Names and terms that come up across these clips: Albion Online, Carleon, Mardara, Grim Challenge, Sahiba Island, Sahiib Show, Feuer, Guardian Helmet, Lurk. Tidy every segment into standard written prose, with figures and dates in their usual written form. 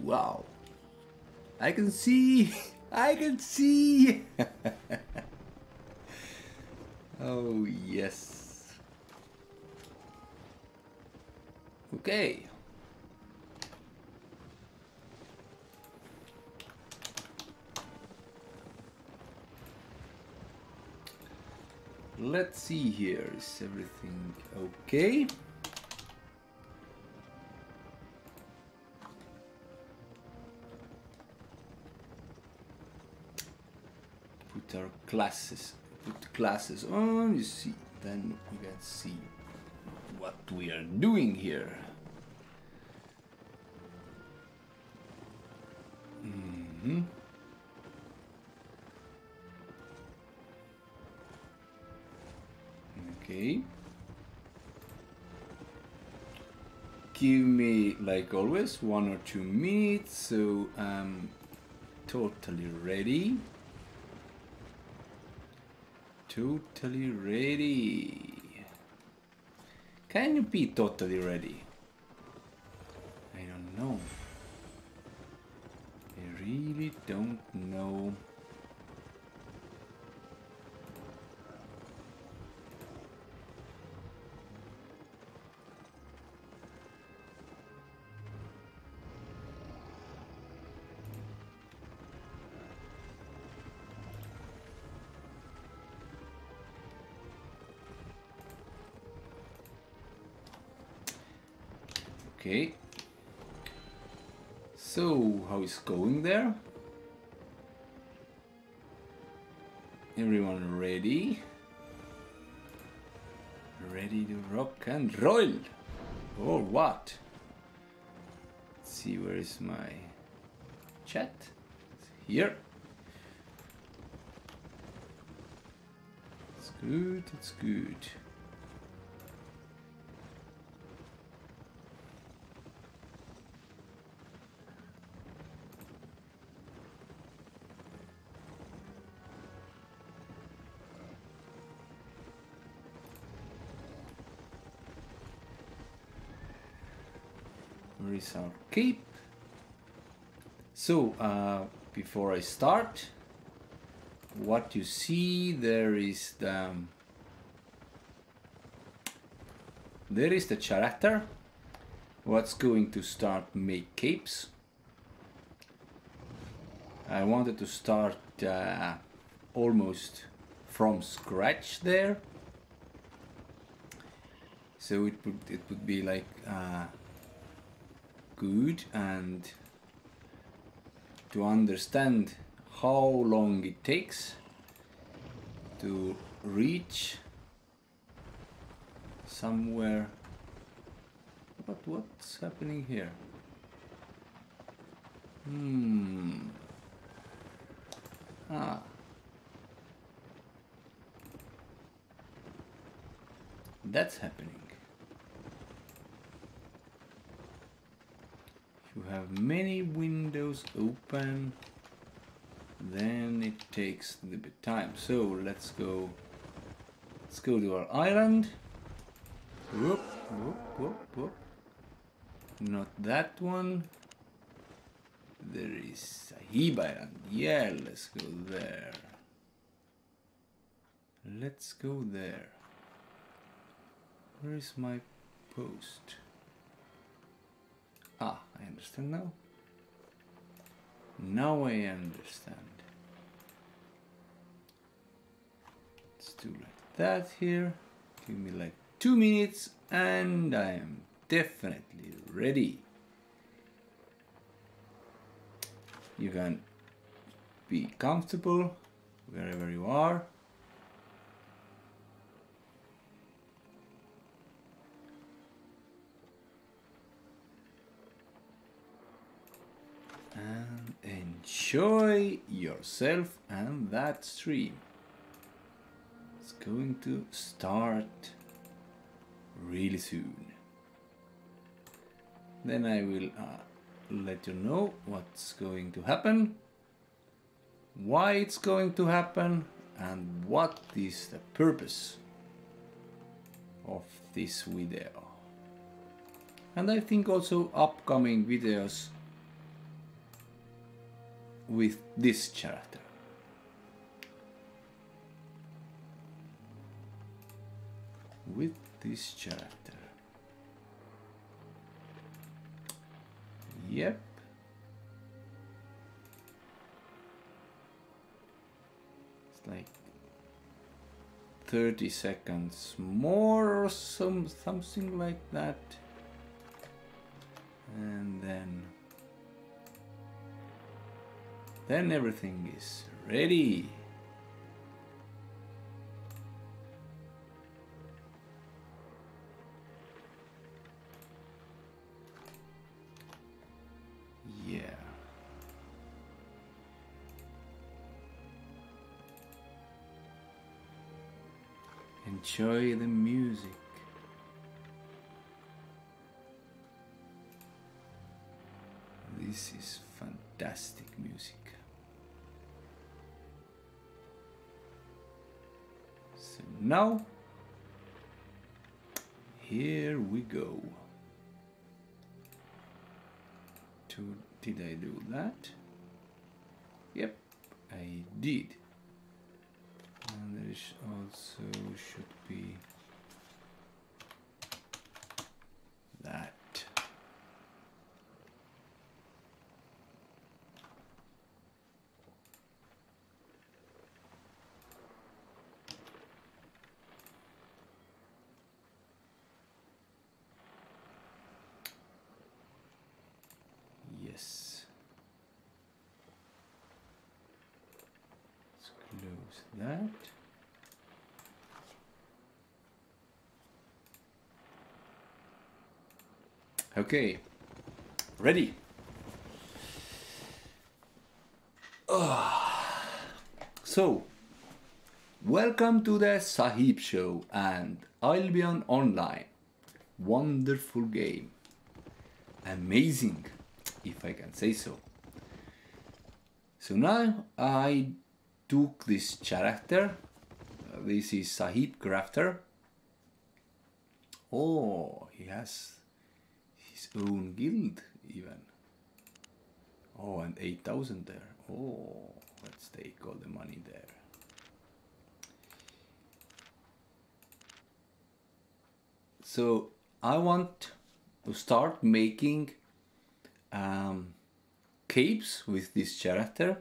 Wow. I can see. I can see. Oh, yes. Okay. Let's see here. Is everything okay? Put our glasses. Put the glasses on. You see. Then we can see what we are doing here. Mm-hmm. Okay. Give me, like always, 1 or 2 minutes, so I'm totally ready. Totally ready. Can you be totally ready? I don't know. I really don't know. Okay, so how is going there? Everyone ready? Ready to rock and roll? Or what? Let's see, where is my chat? It's here. It's good, it's good. Our cape. So before I start, what you see there is the character what's going to start make capes. I wanted to start almost from scratch there, so it would be like good, and to understand how long it takes to reach somewhere. But what's happening here? That's happening. You have many windows open, then it takes a little bit time. So let's go to our island. Whoop, whoop, whoop, whoop. Not that one. There is Sahiba Island. Yeah, let's go there. Let's go there. Where is my post? Ah, I understand now. Now I understand. Let's do like that here. Give me like 2 minutes and I am definitely ready. You can be comfortable wherever you are. And enjoy yourself and that stream. It's going to start really soon. Then I will let you know what's going to happen, why it's going to happen, and what is the purpose of this video. and I think also upcoming videos with this character. Yep. It's like 30 seconds more or something like that. And then everything is ready. Enjoy the music. This is fantastic music. So now, here we go. Did I do that? Yep, I did. And there is also should be that. Yes. Let's close that. Okay, ready. So, welcome to the Sahiib Show and Albion Online. Wonderful game. Amazing, if I can say so. So now I took this character. This is Sahiib Crafter. Oh, he has his own guild even. Oh, and 8,000 there. Oh, let's take all the money there. So I want to start making capes with this character.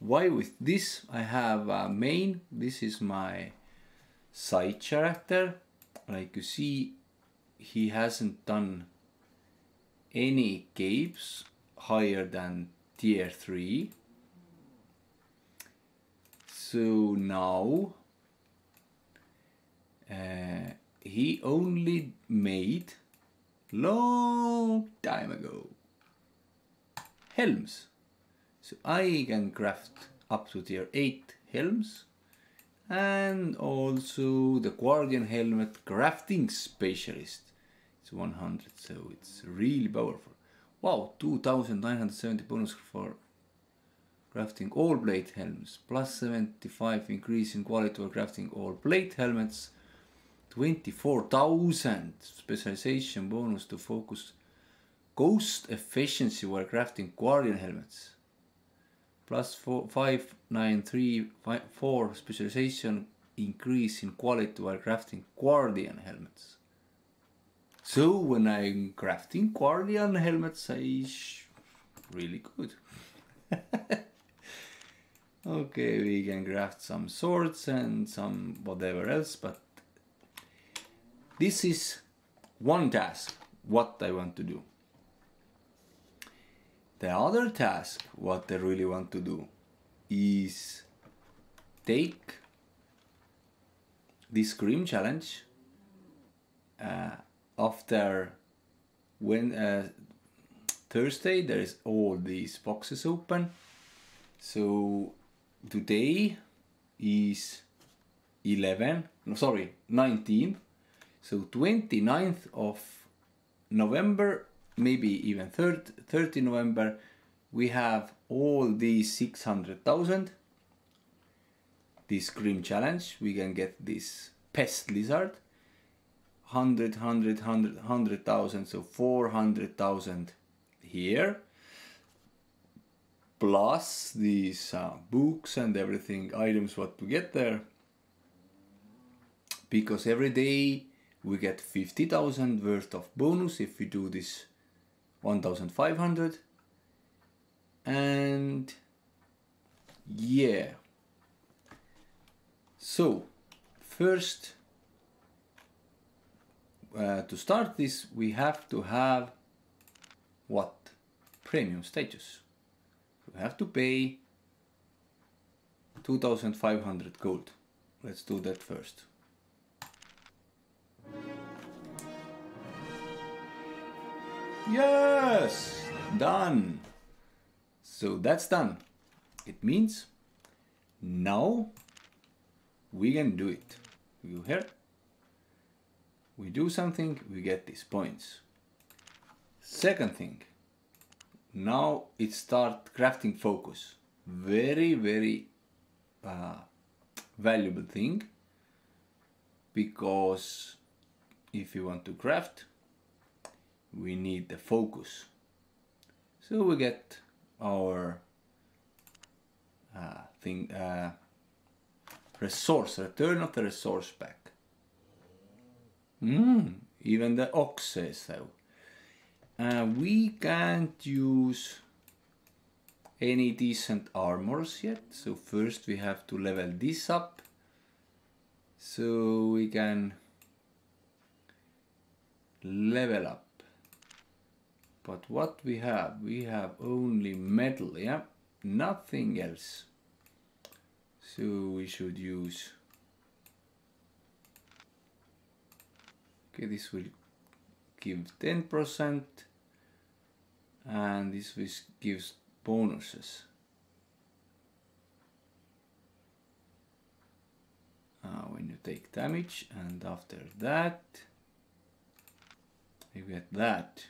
Why with this? I have a main. This is my side character. Like you see, he hasn't done any capes higher than tier 3. So now he only made long time ago helms. So I can craft up to tier 8 helms, and also the Guardian Helmet crafting specialist. It's 100, so it's really powerful. Wow, 2,970 bonus for crafting all plate helms, plus 75 increase in quality for crafting all plate helmets, 24,000 specialization bonus to focus cost efficiency while crafting Guardian Helmets, plus 4,593.4 specialization increase in quality while crafting Guardian Helmets. So when I'm crafting Guardian Helmets, it's really good. Okay, we can craft some swords and some whatever else, but this is one task, what I want to do. The other task, what I really want to do, is take this Grim Challenge after when Thursday there is all these boxes open. So today is 19th, so 29th of November, maybe even 30 November, we have all these 600,000. This Grim Challenge, we can get this pest lizard, 100,000, so 400,000 here, plus these books and everything, items what to get there, because every day we get 50,000 worth of bonus if we do this 1,500. And yeah, so first to start this we have to have what? Premium status. We have to pay 2,500 gold. Let's do that first. Yes, done. So that's done. It means now we can do it. We go here, we do something, we get these points. Second thing, now it starts crafting focus. Very, very valuable thing, because if you want to craft we need the focus. So we get our resource, return of the resource back. Even the ox says so. We can't use any decent armors yet, so first we have to level this up so we can level up. But what we have only metal, yeah, nothing else. So we should use, okay, this will give 10% and this gives bonuses. When you take damage, and after that you get that.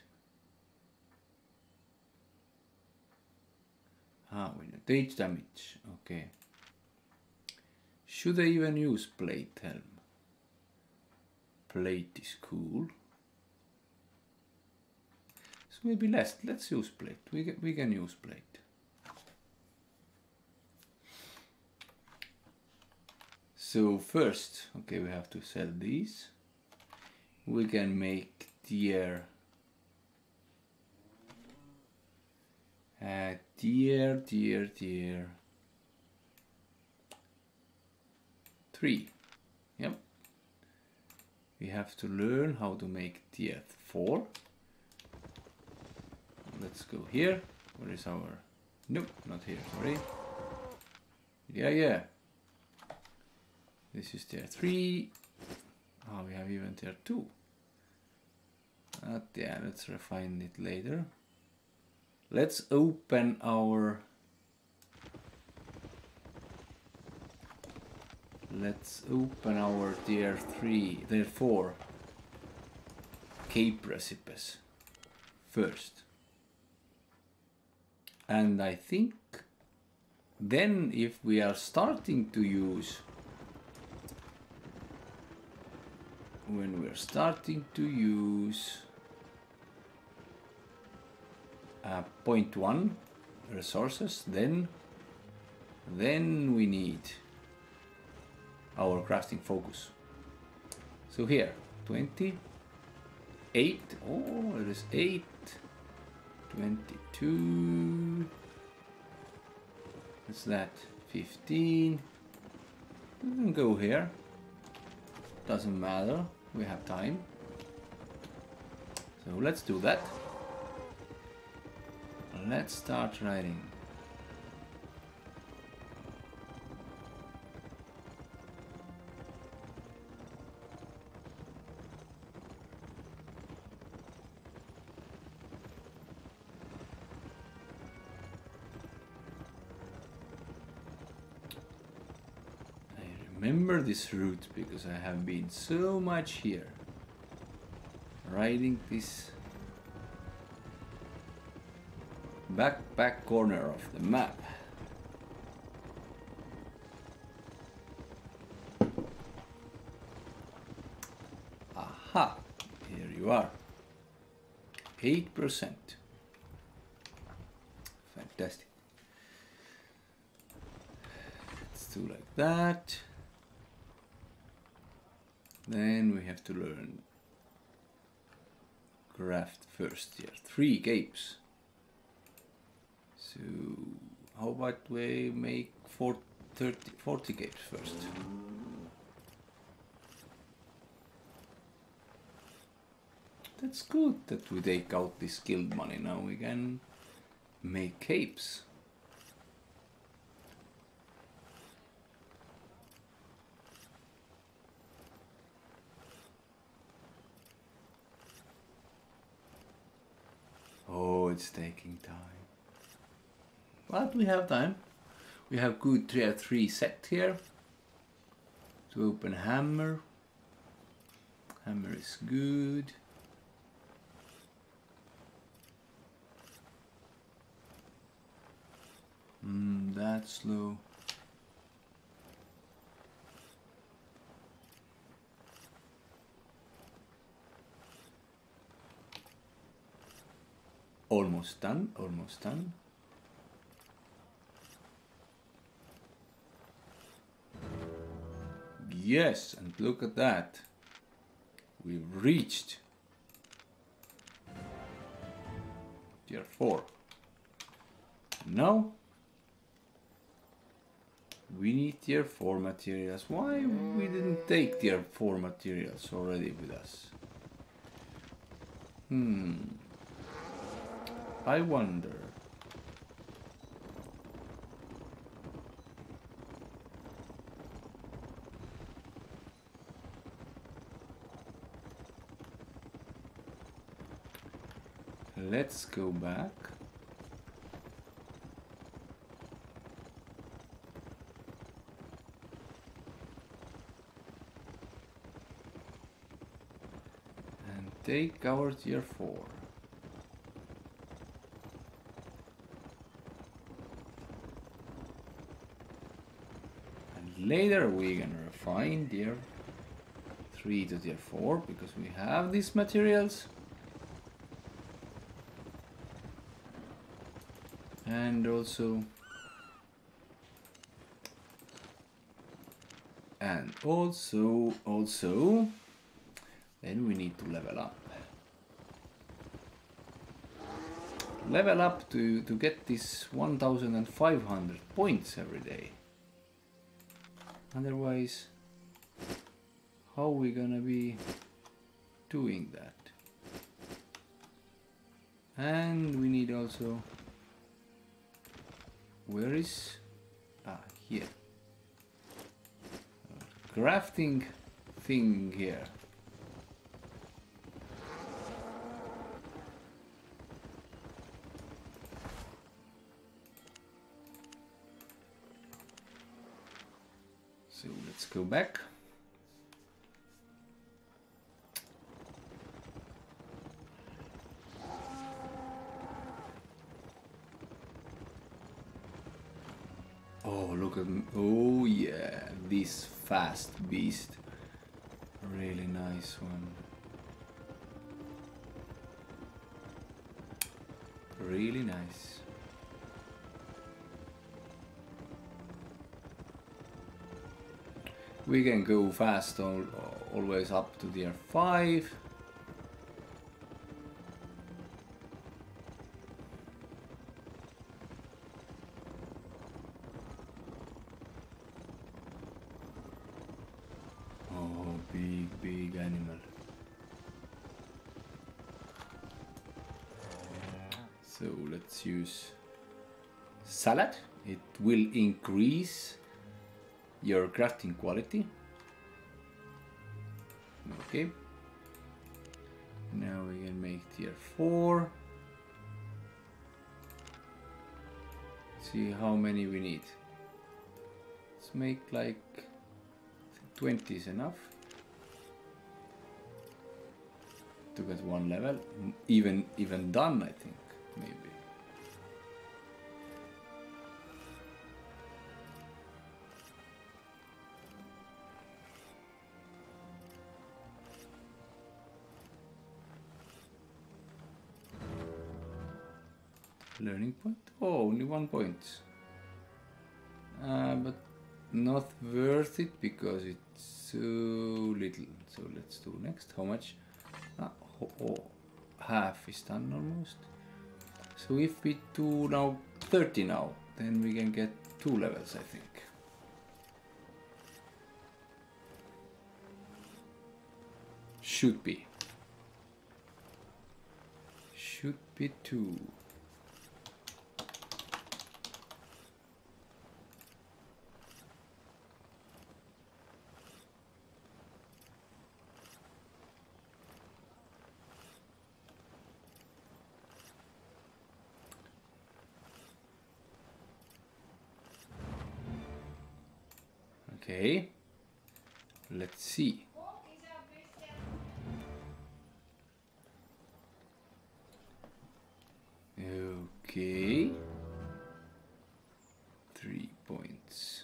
When you take damage, okay. Should I even use plate helm? Plate is cool. So maybe less. Let's use plate. We can use plate. So first, okay, we have to sell these. We can make tier 3. Yep. We have to learn how to make tier 4. Let's go here. Where is our... Nope, not here, sorry. Yeah. This is tier 3. Oh, we have even tier 2. Yeah, let's refine it later. Let's open our... tier 3, tier 4 cape recipes first. And I think then if we are starting to use... When we're starting to use... 0.1 resources, then we need our crafting focus. So here 28, oh it is 8, 22, what's that, 15, we can go here, doesn't matter, we have time, so let's do that. Let's start writing. I remember this route because I have been so much here riding this back corner of the map. Aha! you are. 8%. Fantastic. Let's do like that. Then we have to learn craft first here. 3 capes. So how about we make 40 capes first? That's good that we take out this guild money. Now we can make capes. Oh, it's taking time. But we have time. We have good tier 3 set here. To open hammer. Hammer is good. That's low. Almost done, almost done. Yes, and look at that. We've reached tier 4. Now we need tier 4 materials. Why we didn't take tier 4 materials already with us? I wonder. Let's go back. Take our tier 4. And later we're gonna refine tier 3 to tier 4 because we have these materials. And also... then we need to level up. Level up to get this 1,500 points every day. Otherwise, how are we gonna be doing that? And we need also... Where is... Ah, here. Crafting thing here. Let's go back. Oh, look at me. Oh, yeah. This fast beast. Really nice one. Really nice. We can go fast always up to tier 5. Oh, big animal. So let's use salad. It will increase your crafting quality. Okay. Now we can make tier 4. See how many we need. Let's make like 20 is enough to get one level. Even done, I think, maybe. Learning point? Oh, only 1 point. But not worth it because it's too little. So let's do next. How much? Half is done almost. So if we do now 30 now, then we can get 2 levels, I think. Should be 2. Okay, let's see. Okay, 3 points.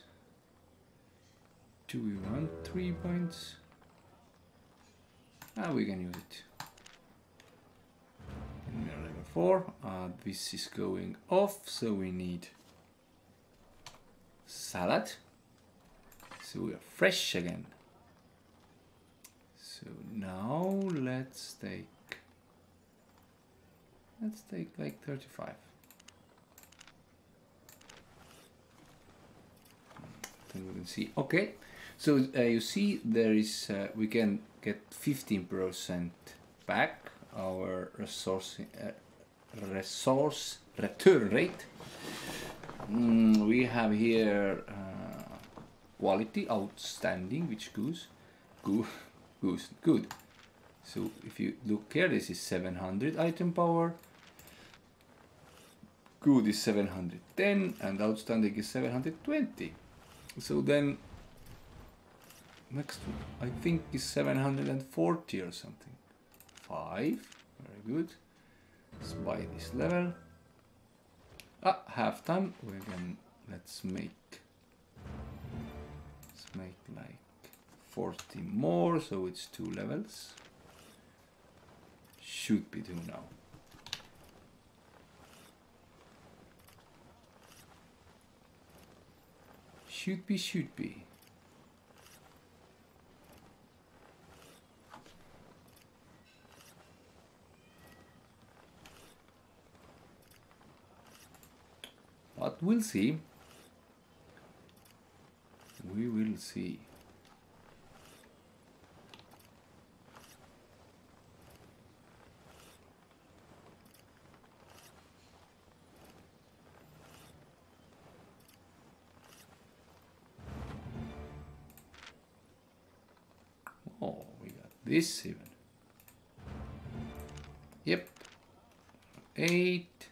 Do we want 3 points? Ah, we can use it. And we are level 4. This is going off, so we need salad. So we are fresh again. So now let's take like 35. I think we can see. Okay, so you see there is we can get 15% back our resource return rate. We have here quality outstanding, which goes good. So if you look here, this is 700 item power. Good is 710 and outstanding is 720. So then next one I think is 740 or something. 5, very good. Let's buy this level. Ah, half done. We can let's make like 40 more, so it's 2 levels. Should be 2 now. Should be. But we'll see. We will see. Oh, we got this even. Yep. 8.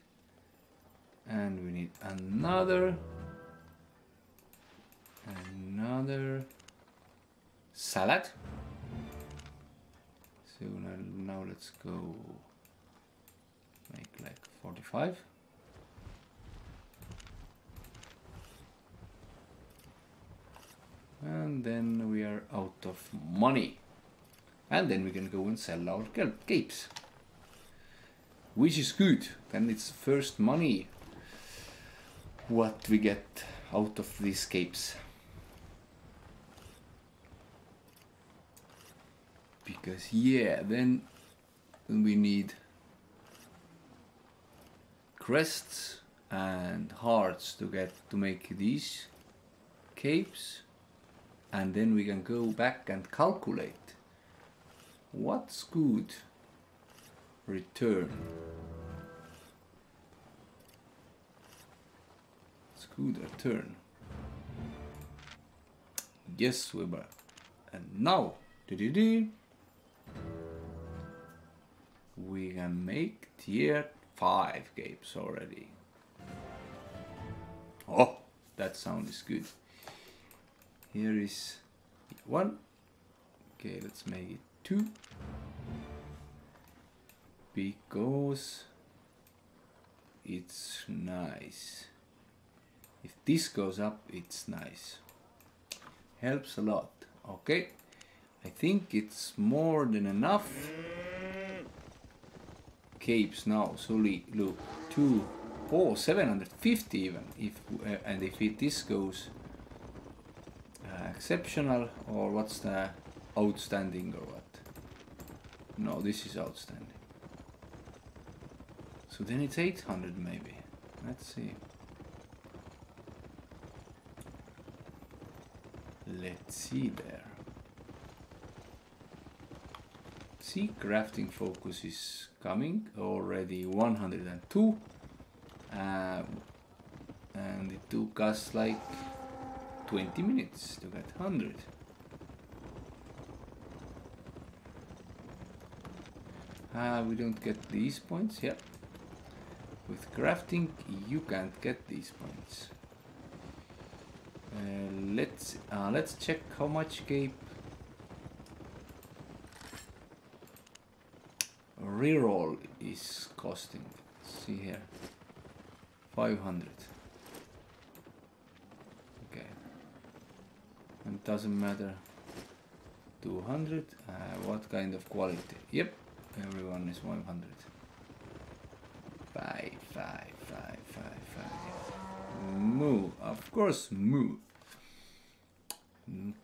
And we need another salad. So now let's go make like 45. And then we are out of money. And then we can go and sell our capes, which is good. Then it's first money what we get out of these capes. Because yeah, then we need crests and hearts to make these capes, and then we can go back and calculate what's good return. It's good return. Yes, Weber. And now we can make tier 5 capes already. Oh, that sound is good. Here is 1. Okay, let's make it 2. Because it's nice. If this goes up, it's nice. Helps a lot. Okay. I think it's more than enough capes now. So look, 2, 4, 750 even, if and if this goes exceptional, or what's the outstanding or what? No, this is outstanding. So then it's 800 maybe. Let's see. Let's see there. See, crafting focus is coming already 102. And it took us like 20 minutes to get 100. We don't get these points, yep. With crafting you can't get these points. Let's check how much cape reroll is costing. Let's see here, 500. Okay, and it doesn't matter. 200. What kind of quality? Yep, everyone is 100. 5, 5, 5, 5, 5. Move, of course, move.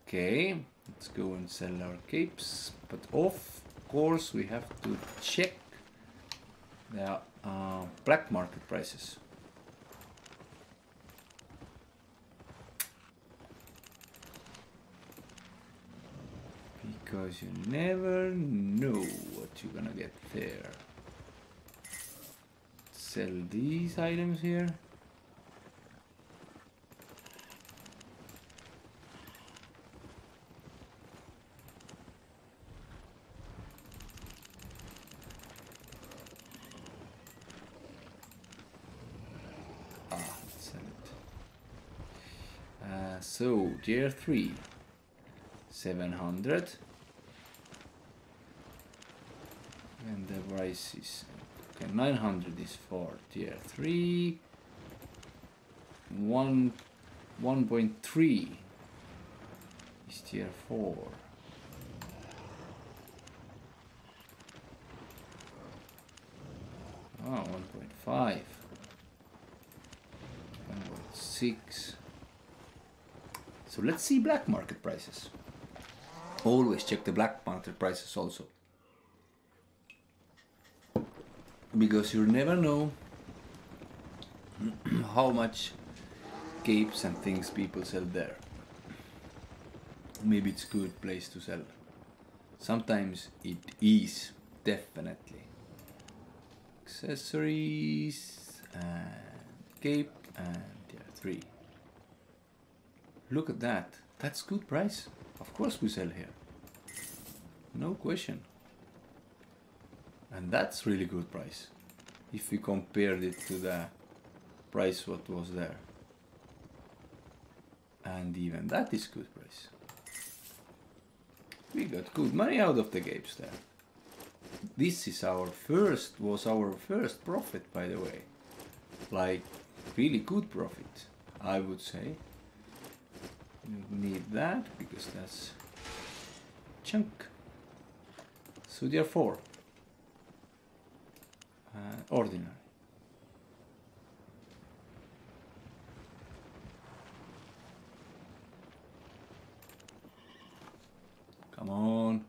Okay, let's go and sell our capes, but of course we have to check the black market prices. Because you never know what you're gonna get there. Sell these items here. So, tier 3, 700, and the price is, okay, 900 is for tier 3, 1.3 is tier 4, oh, 1.5, 1.6. So let's see black market prices. Always check the black market prices also, because you never know how much capes and things people sell there. Maybe it's a good place to sell. Sometimes it is, definitely. Accessories and cape and tier 3. Look at that, that's good price. Of course we sell here, no question. And that's really good price if we compared it to the price what was there. And even that is good price. We got good money out of the capes there. This is our first, was our first profit, by the way, like really good profit, I would say. Need that because that's chunk. So therefore, ordinary. Come on.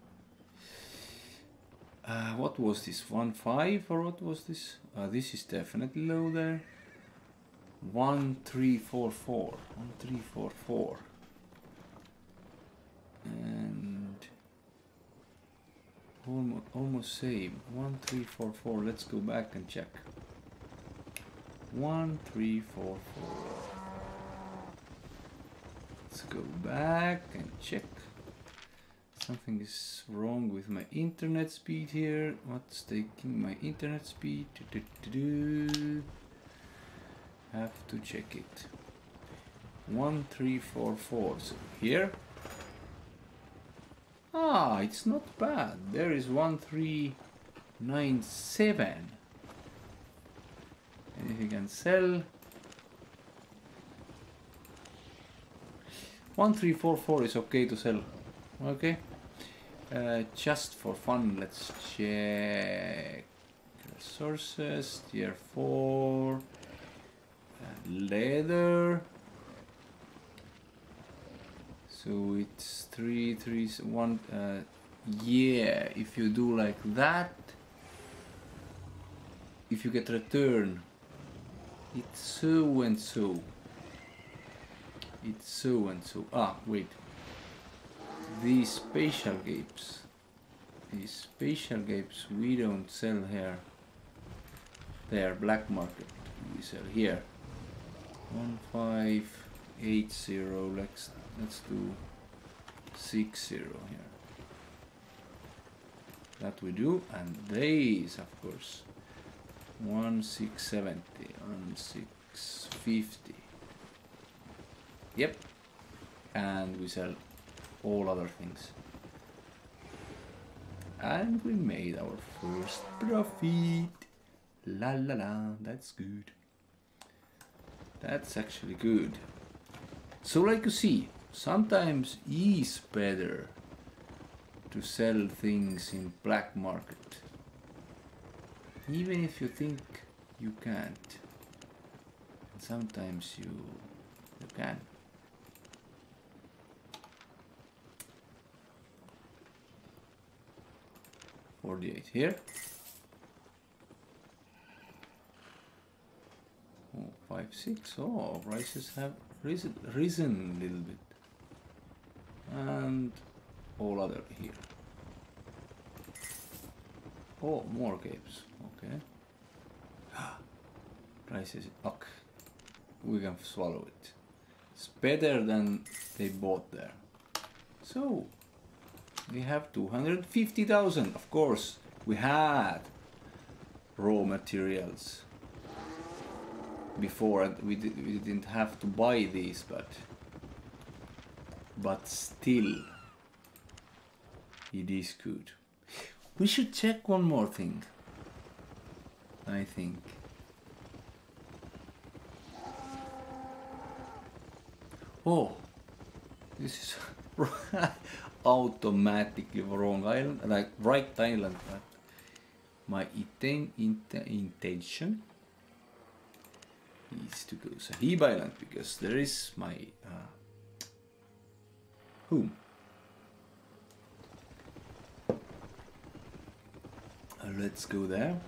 What was this? 1.5 or what was this? This is definitely low there. 1.344. 1.344. And almost same. 1.344. Let's go back and check. 1.344. Let's go back and check. Something is wrong with my internet speed here. What's taking my internet speed? Have to check it. 1.344. So here. Ah, it's not bad. There is 1.397. And if you can sell 1.344 is okay to sell. Okay. Just for fun, let's check resources. Tier 4. and leather. So it's 3, 3, 1. Yeah, if you do like that, if you get return, it's so and so. It's so and so. Ah, wait. These spatial gaps. These spatial gaps we don't sell here. They are black market. We sell here. 1580. Let's do 60 here. That we do, and these of course. 1670 and 650. Yep, and we sell all other things. And we made our first profit. La la la, that's good. That's actually good. So like you see, sometimes it's better to sell things in black market. Even if you think you can't. And sometimes you can. $48 here. Oh, 5, 6. Oh, prices have risen a little bit. And all other here. Oh, more games. Okay. Prices. Okay. We can swallow it. It's better than they bought there. So. We have 250,000, of course, we had raw materials before and we didn't have to buy these, but still, it is good. We should check one more thing, I think. Oh, this is... automatically wrong island, like right island, but my intention is to go Sahiba Island because there is my home. Let's go there.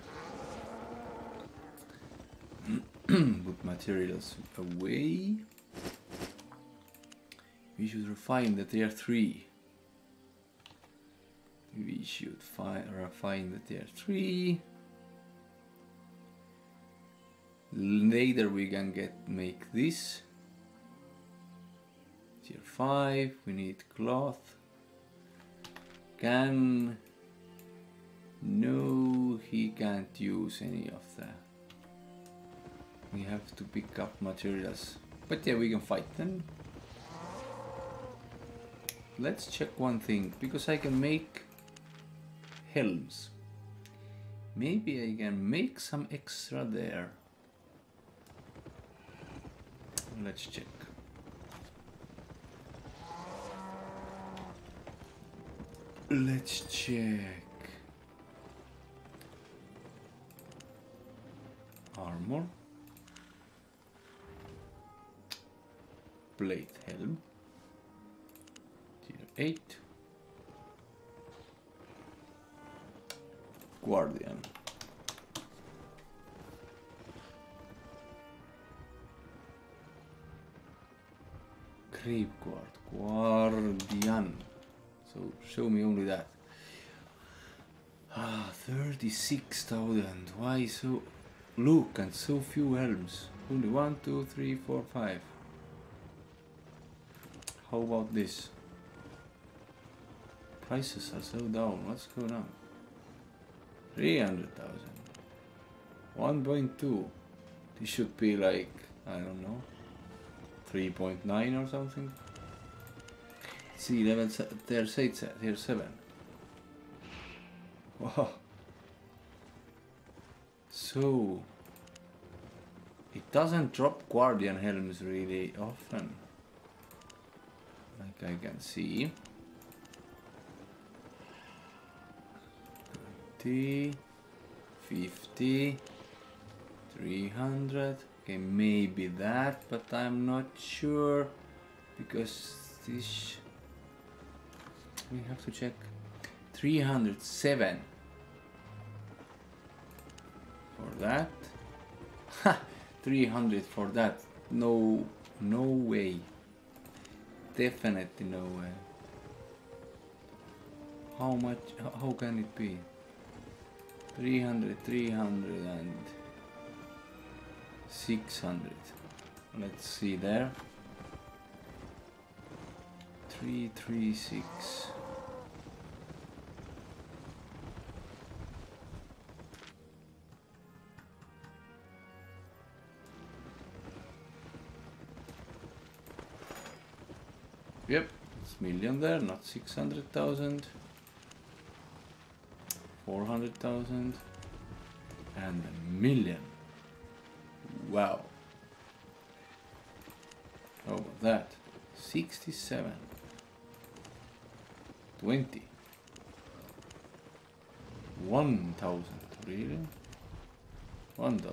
Put materials away. We should refine the tier 3. We should refine the tier 3. Later we can make this. Tier 5, we need cloth. Can... No, he can't use any of that. We have to pick up materials. But yeah, we can fight them. Let's check one thing, because I can make helms. Maybe I can make some extra there. Let's check. Let's check. Armor. Plate helm. 8 Guardian Grave Guard Guardian. So show me only that. Ah, 36,000. Why so look and so few helms? Only 1, 2, 3, 4, 5. How about this? Prices are so down. What's going on? 300,000. 1.2. This should be like, I don't know, 3.9 or something. See, level there's 8, there's 7. Wow. So, it doesn't drop Guardian Helms really often. Like I can see. $50, $300, Okay, maybe that, but I'm not sure because this we have to check. 307 for that. Ha! 300 for that. No, no way. Definitely no way. How much? How can it be? 300, 300 and 600. Let's see there. 336. Yep, it's million there, not 600,000. 400,000 and a million. Wow. How about that? 67. 20. 1,000, really? 1,000.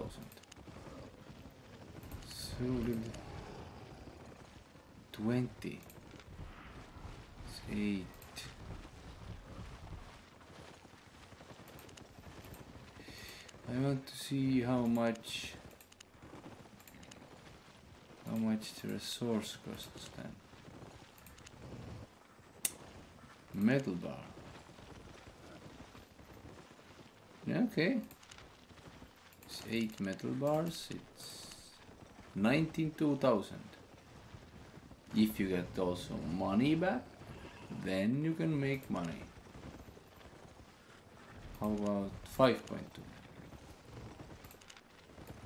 So little. 20. It's 8. I want to see how much the resource costs then. Metal bar. Okay. It's 8 metal bars, it's 19,200. If you get also money back, then you can make money. How about 5.2?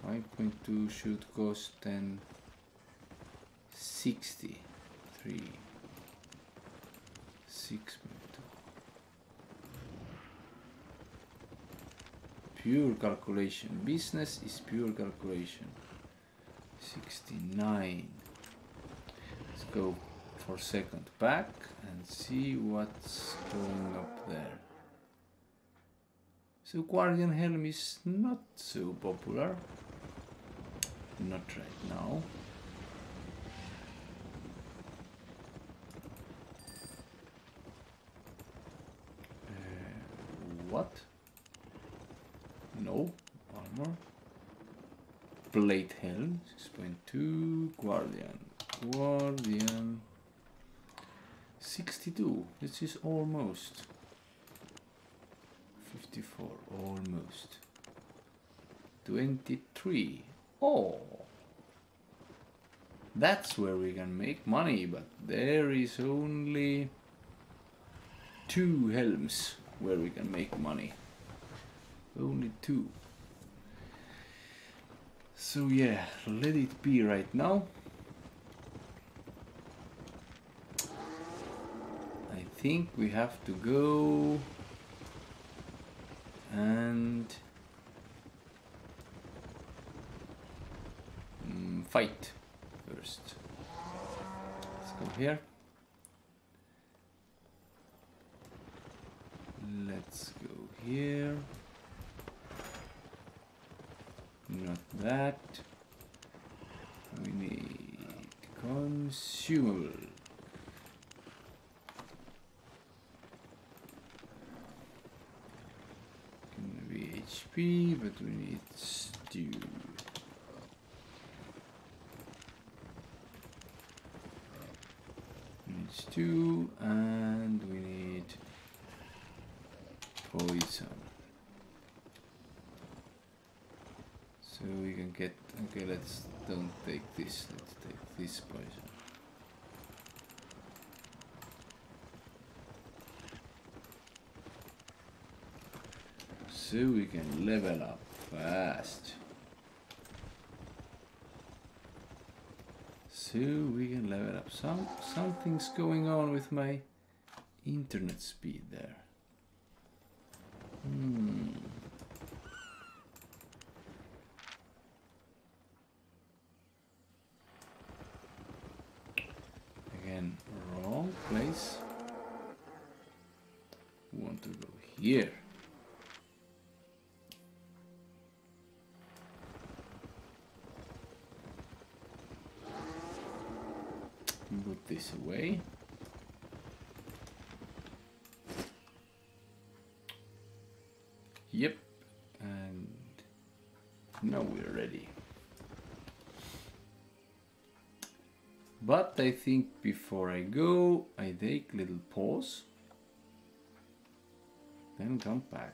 5.2 should cost then 63. 6.2. Pure calculation. Business is pure calculation. 69. Let's go for second pack and see what's going up there. So Guardian Helm is not so popular. Not right now. What? No. Armor. Plate Helm. 6.2. Guardian. 62. This is almost. 54. Almost. 23. Oh, that's where we can make money, but there is only 2 helms where we can make money. Only 2. So yeah, let it be right now. I think we have to go and fight first. Let's go here. Let's go here. Not that. We need consumable. Can be HP, but we need stew. Stew, and we need poison, so we can get. Okay, let's don't take this, let's take this poison. So we can level up fast. So we can level up. Something's going on with my internet speed there. Again, wrong place. We want to go here. put this away. Yep, and now we're ready. But I think before I go, I take a little pause, then come back.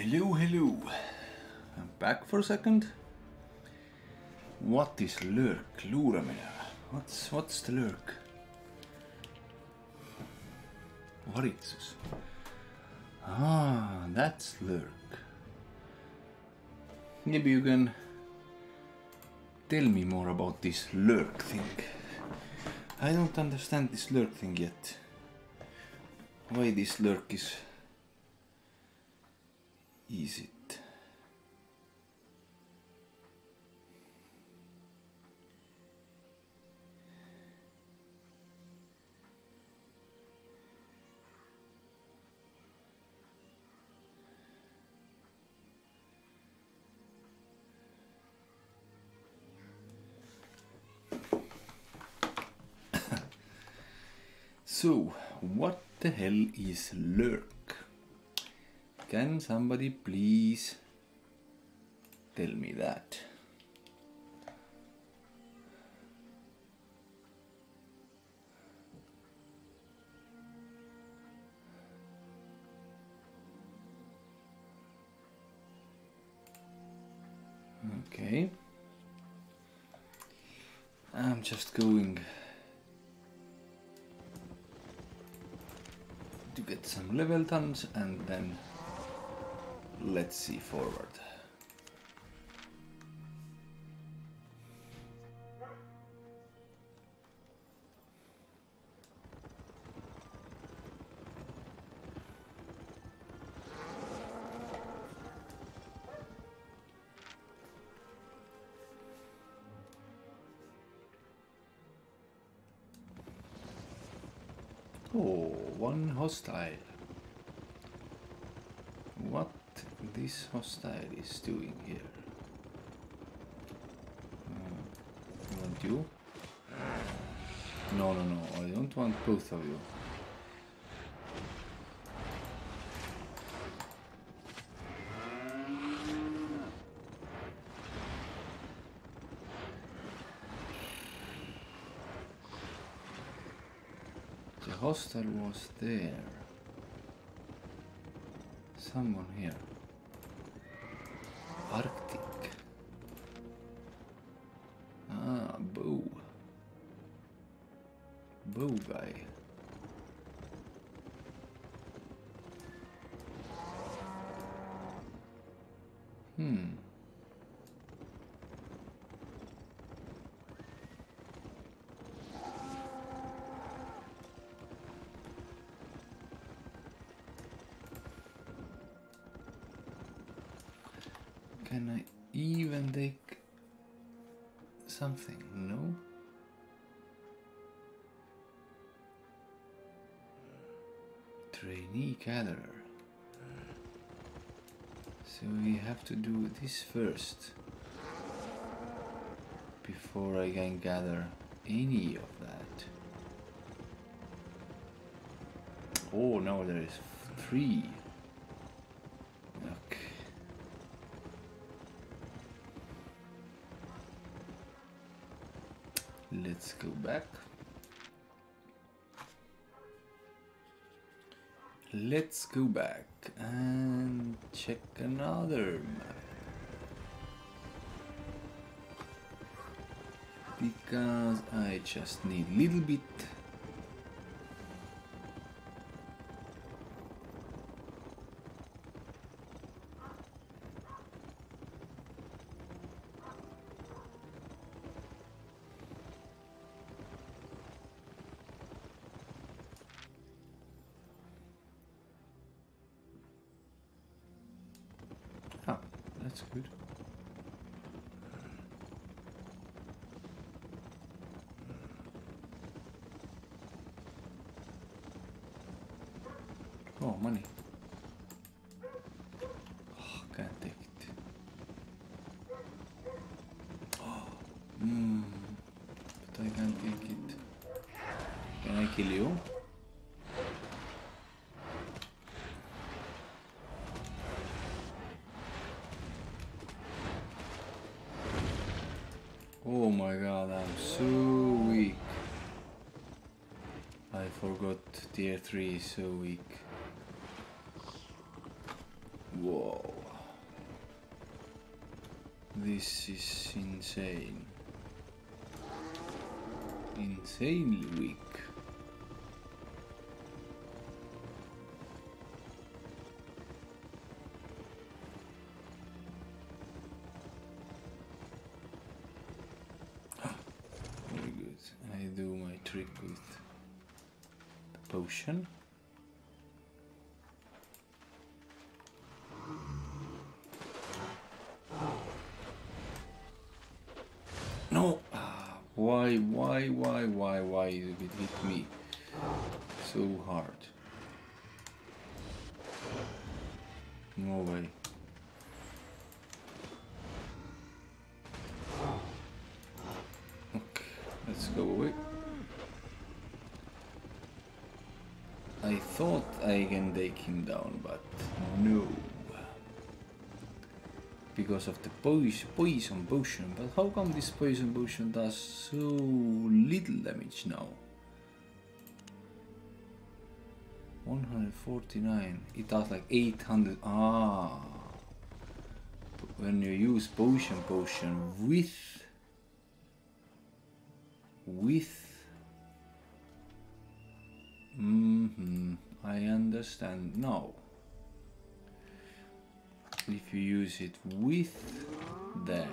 Hello, hello. I'm back for a second. What is lurk? Luuramine. What's the lurk? Varitsus. Ah, that's lurk. Maybe you can tell me more about this lurk thing. I don't understand this lurk thing yet. Why this lurk is it? So, what the hell is lurk? Can somebody please tell me that? Okay. I'm just going to get some level tons and then let's see forward. Oh, one hostile. What this hostile is doing here? Want you? No, I don't want both of you. The hostile was there. Someone here. Arctic. Ah, bow guy. Can I even take something? No? Trainee gatherer. So we have to do this first before I can gather any of that. Oh no, there is three. Let's go back. Let's go back and check another map. Because I just need a little bit. That's good. Oh, money. Oh, can't take it. Oh, but I can't take it. Can I kill you? Oh my god, I'm so weak. I forgot tier 3 is so weak. Whoa. This is insane. Insanely weak. Very good. I do my trick with the potion. Why did it hit me so hard? No way. Okay, let's go away. I thought I can take him down, but no. Because of the poison potion, but how come this poison potion does so little damage now? 149, it does like 800, ah! When you use potion I understand now. If you use it with the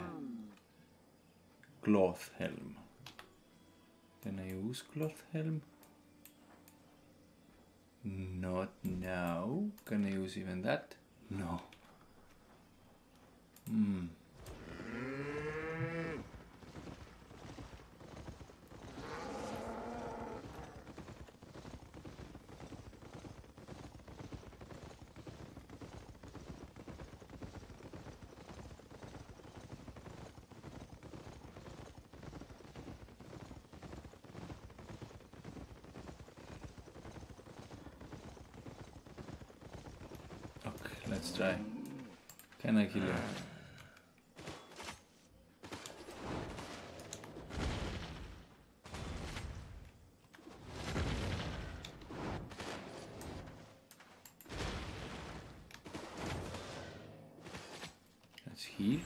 cloth helm, can I use cloth helm? Not now. Can I use even that? No. Let's try. Can I kill him? Let's heal.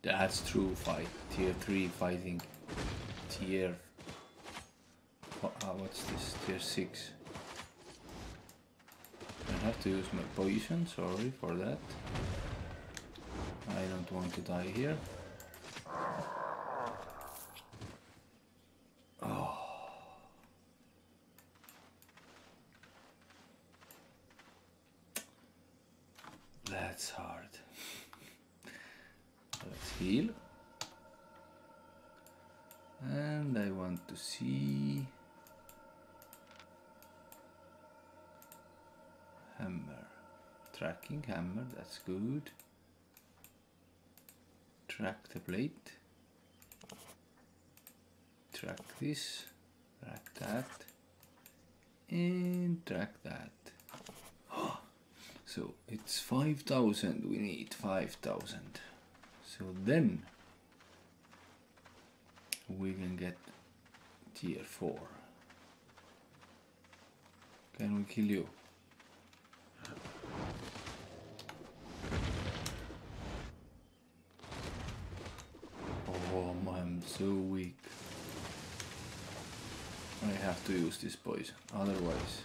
That's true fight. Tier 3 fighting. Tier... what's this? Tier 6. I have to use my poison, sorry for that. I don't want to die here. Oh. That's hard. Let's heal. And I want to see... Tracking hammer, that's good. Track the plate. Track this. Track that. And track that. So it's 5,000. We need 5,000. So then we can get tier 4. Can we kill you? Oh, I'm so weak. I have to use this poison, otherwise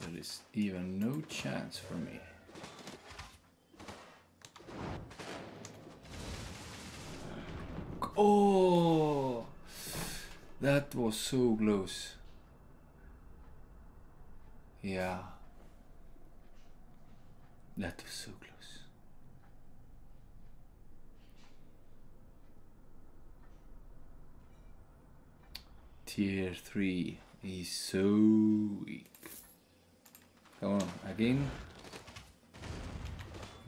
there is even no chance for me. Oh, that was so close. Yeah. That was so close. Tier 3 is so weak. Come on, again.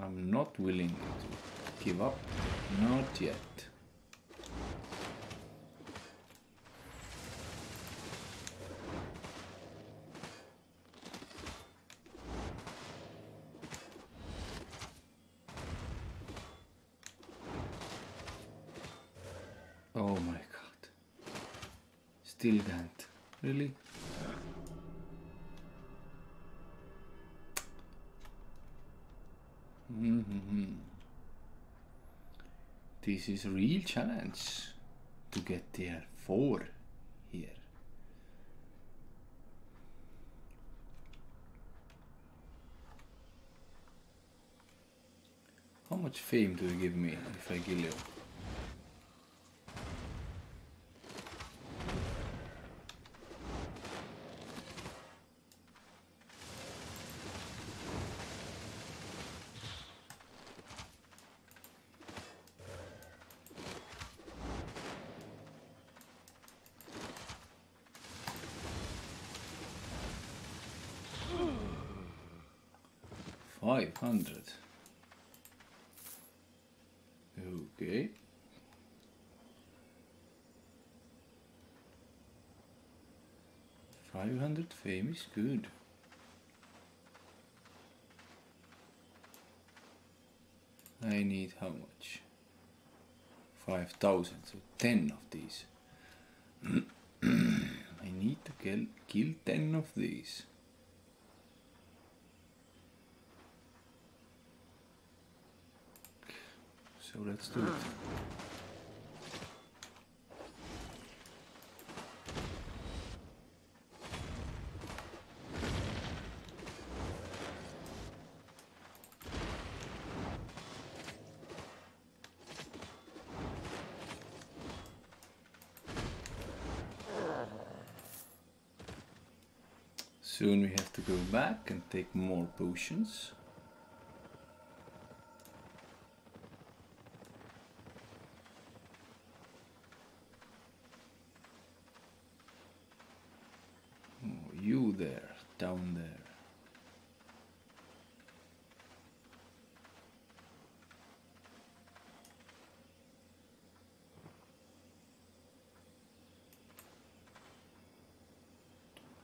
I'm not willing to give up. Not yet. Still can't. Really? This is a real challenge to get there 4 here. How much fame do you give me if I kill you? Okay. $500 fame is good. I need how much? 5,000, so 10 of these. I need to kill 10 of these. So let's do it. Soon we have to go back and take more potions. Down there.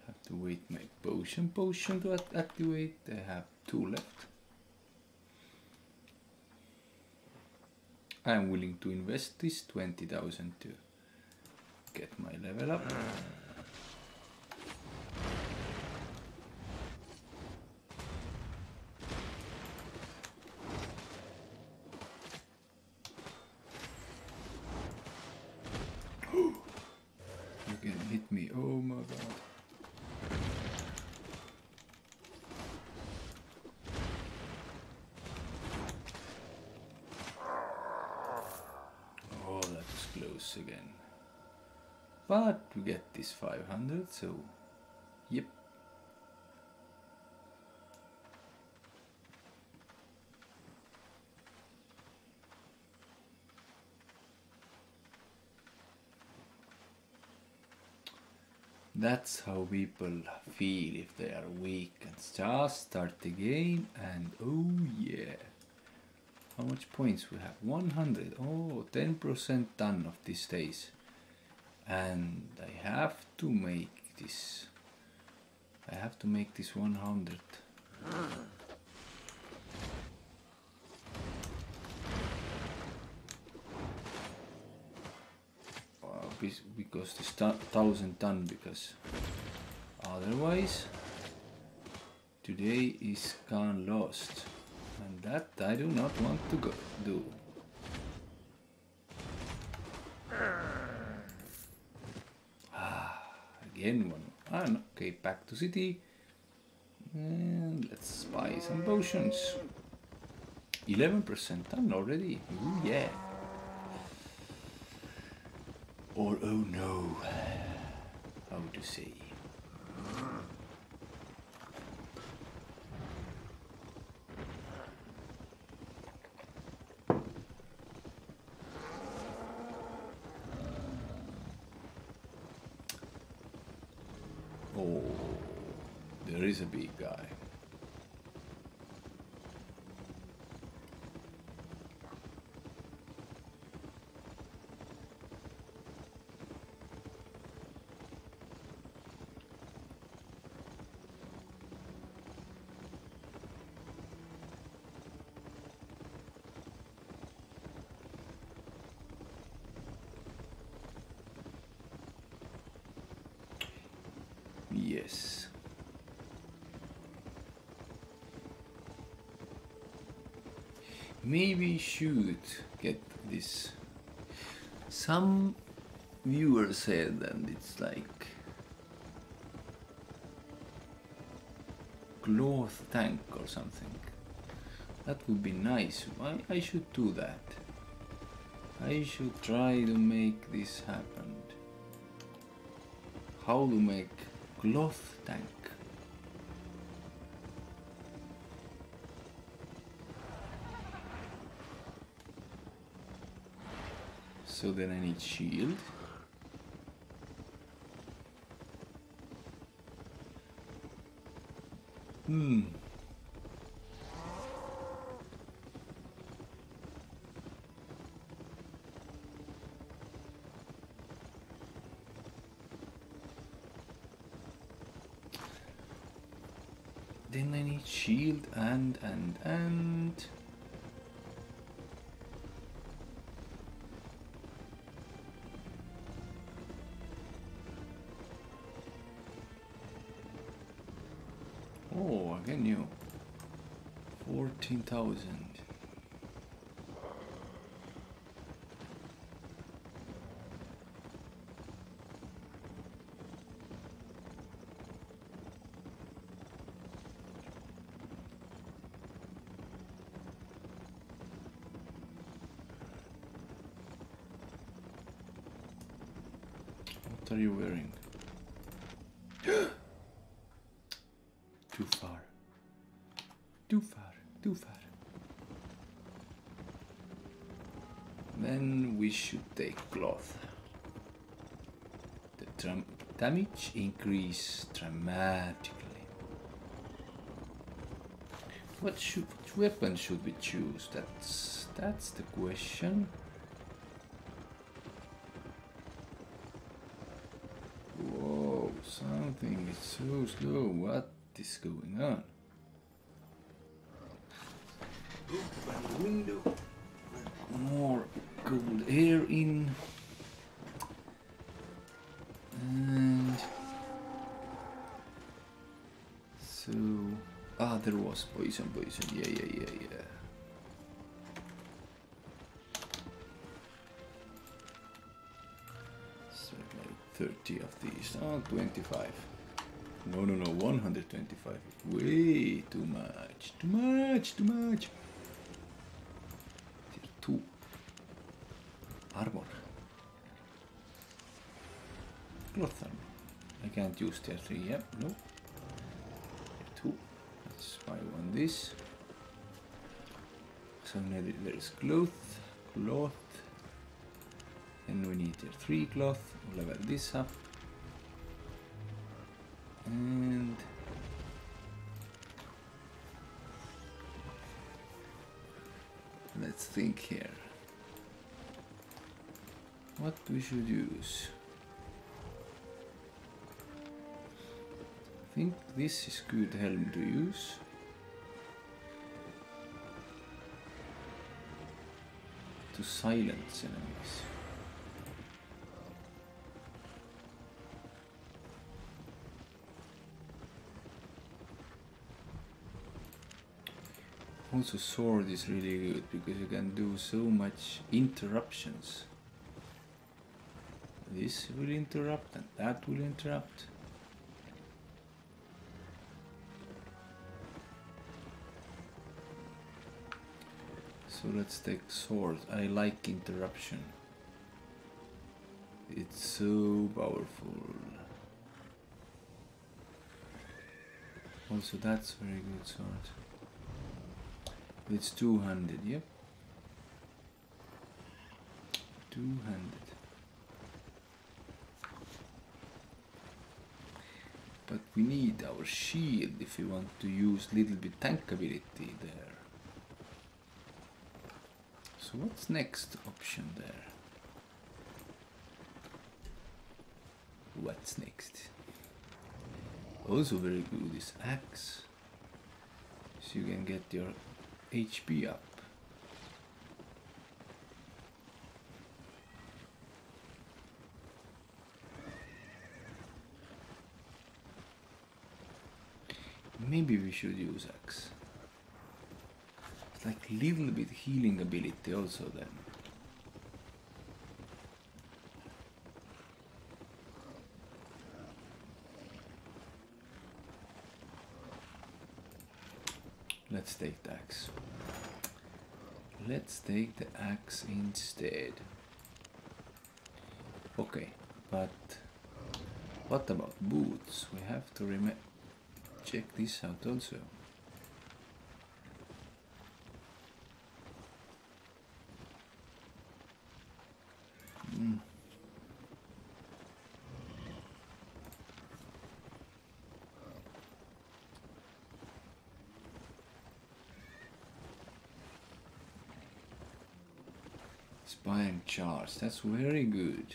Have to wait my potion to activate. I have 2 left. I'm willing to invest this 20,000 to get my level up. Again, but we get this 500, so yep. That's how people feel if they are weak and just start the game. And oh yeah, how much points we have? 100. Oh, 10% done of these days. And I have to make this. I have to make this 100. Because this 1,000 done, because otherwise today is gone lost. And that I do not want to go do. Again one. Okay, back to city. And let's buy some potions. 11% done already. Ooh, yeah. Or oh no. How to say? A big guy. Maybe should get this. Some viewer said, and it's like cloth tank or something. That would be nice. I should do that. I should try to make this happen. How to make cloth tank? So then I need shield. Then I need shield and oh, again you 14,000. What are you wearing? Too far. Then we should take cloth. The damage increase dramatically. What weapon should we choose? That's the question. Something is so slow. What is going on? Open the window. More cold air in. And so there was poison. Yeah. So like 30 of these. 25. No, 125. Way too much. Tier 2. Armor. Cloth armor. I can't use tier 3, yep, no. Tier 2. Let's buy one this. So now there's cloth. And we need tier 3 cloth. We'll level this up. And let's think here. What we should use? I think this is good helm to use. To silence enemies. Also, sword is really good because you can do so much interruptions. This will interrupt and that will interrupt. So let's take sword. I like interruption. It's so powerful. Also, that's very good sword. It's two-handed, yep. Two-handed. But we need our shield if we want to use little bit tankability there. So what's next option there? What's next? Also very good is axe. So you can get your HP up. Maybe we should use axe. like little bit healing ability also then. Let's take the axe. Let's take the axe instead. Okay, but what about boots? We have to check this out also. Spine charge, that's very good.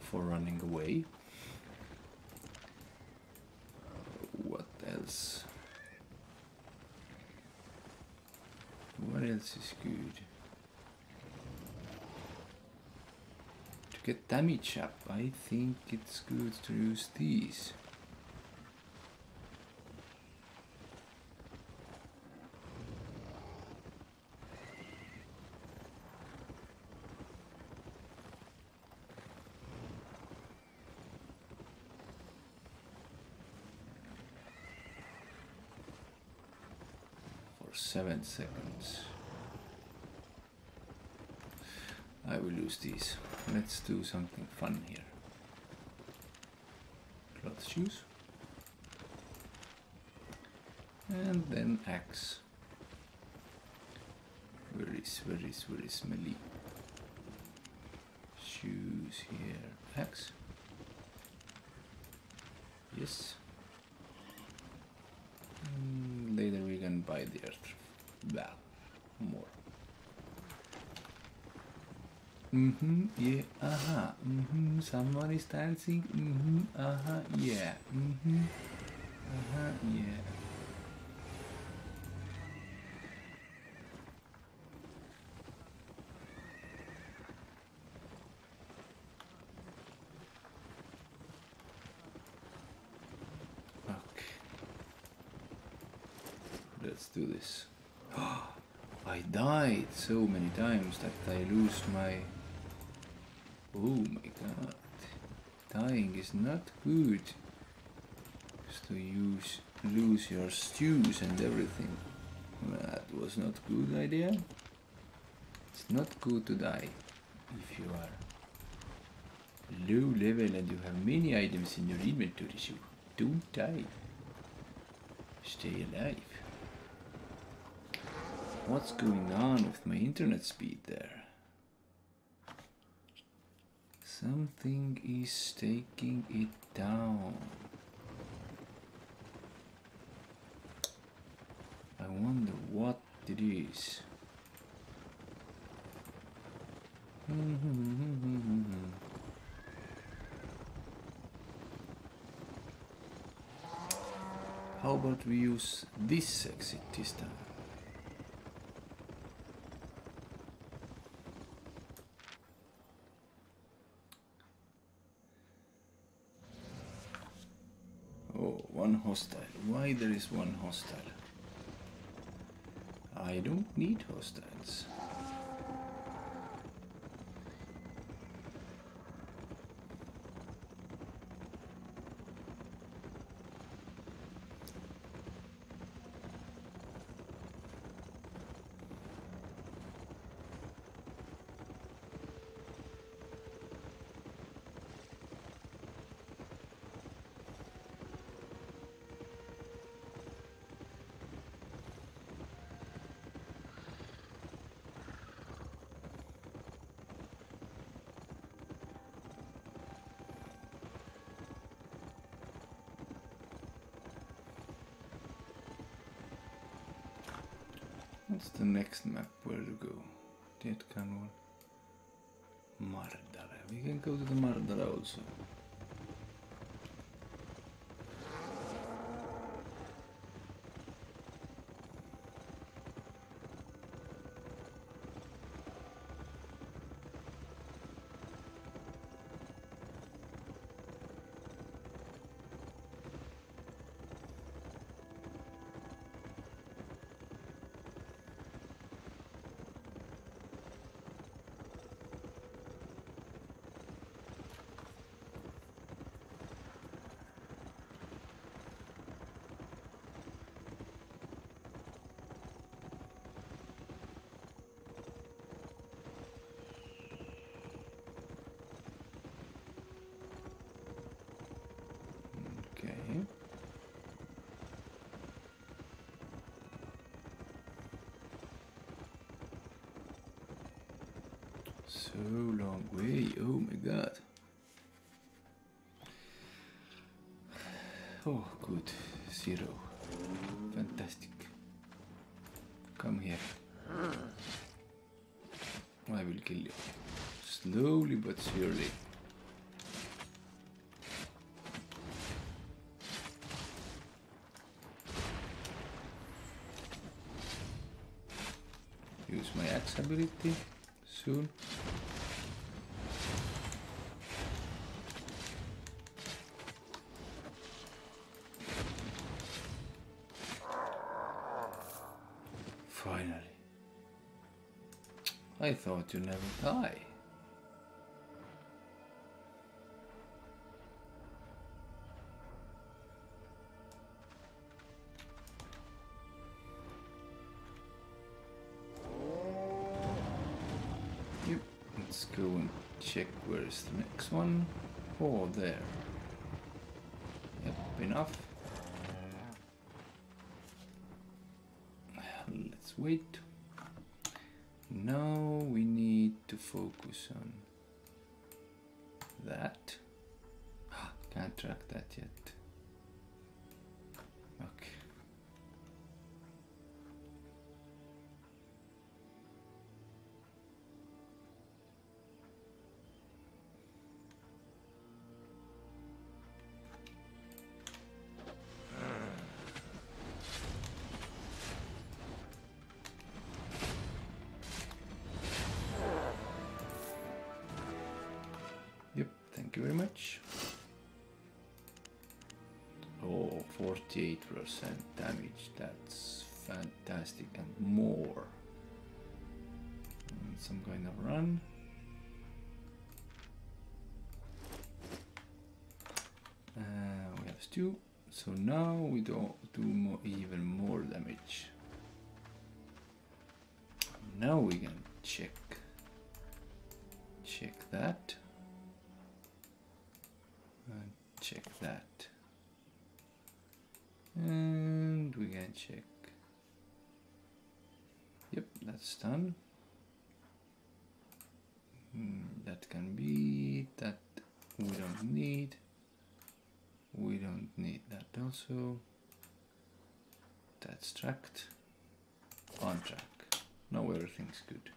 For running away. What else? What else is good? To get damage up, I think it's good to use these. Seconds. I will use these. Let's do something fun here. Cloth shoes. And then axe. Very smelly. Shoes here. Axe. Yes. Later we can buy the earth. Well, more. Yeah, aha, someone is dancing, aha, yeah, aha, yeah. Okay. Let's do this. I died so many times that I lose my... Oh my god. Dying is not good. Just to lose your stews and everything. That was not a good idea. It's not good to die if you are low level and you have many items in your inventory, so don't die. Stay alive. What's going on with my internet speed there? Something is taking it down. I wonder what it is. How about we use this exit this time? Hostile. Why there is one hostile? I don't need hostiles. What's the next map? Where to go? Dead Canal. Mardara. We can go to the Mardara also. So long way, oh my god. Oh good, 0. Fantastic. Come here. I will kill you. Slowly but surely. Use my axe ability soon. Finally. I thought you never die. Yep, let's go and check where is the next one. Oh, there. Yep, enough. Let's wait. Now we need to focus on that. Can't track that yet. Okay. Very much. Oh, 48% damage, that's fantastic, and more. And some kind of run. We have 2, so now we don't do even more damage. Now we can check that. And check that, and we can check. Yep, that's done. That can be that. We don't need that. Also, that's tracked, on track. Now everything's good.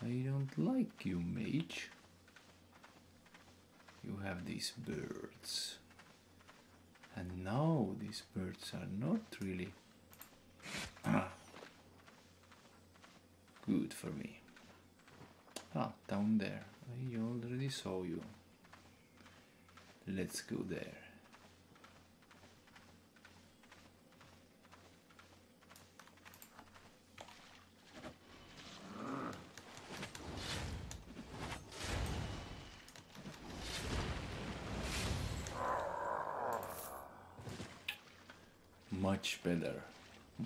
I don't like you, mage. You have these birds. And now these birds are not really good for me. Down there. I already saw you. Let's go there.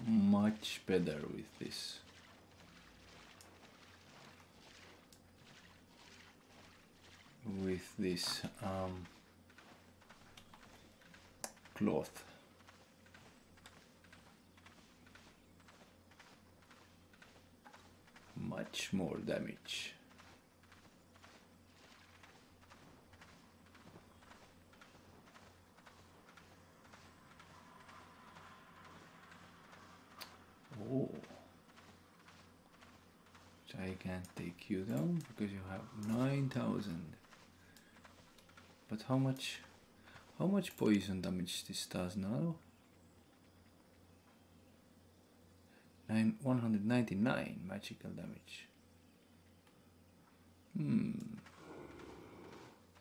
Much better with this. Cloth. Much more damage. Oh, so I can't take you down because you have 9,000. But how much poison damage this does now? 199 magical damage.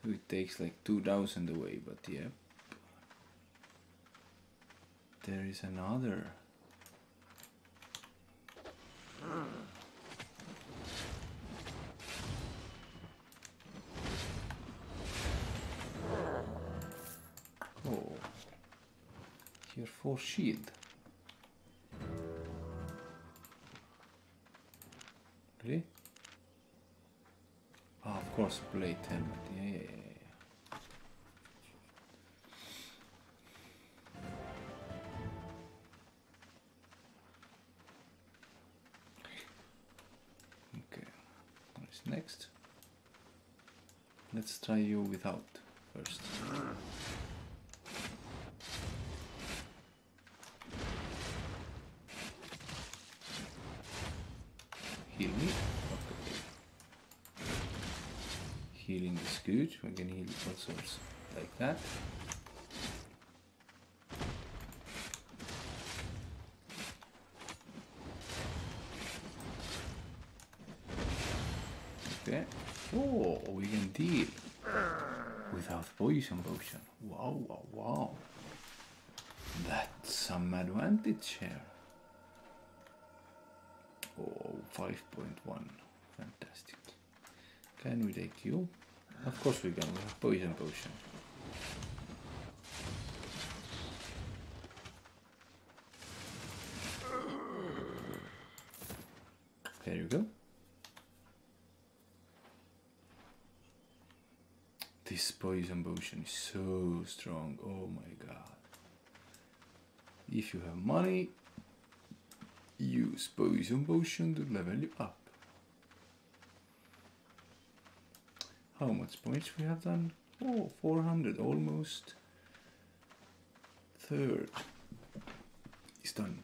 So it takes like 2,000 away, but yep. There is another. Oh, here for shield. Really? Ah, of course, plate helmet. Yeah. next. Let's try you without first. Heal me. Okay. Healing is good. We can heal all sorts like that. Okay. Oh, we can deal without potion. Wow, wow, wow. That's some advantage here. Oh, 5.1. Fantastic. Can we take you? Of course we can. We have potion. There you go. This poison potion is so strong. Oh my god. If you have money, use poison potion to level you up. How much points we have done? Oh, 400, almost. Third is done.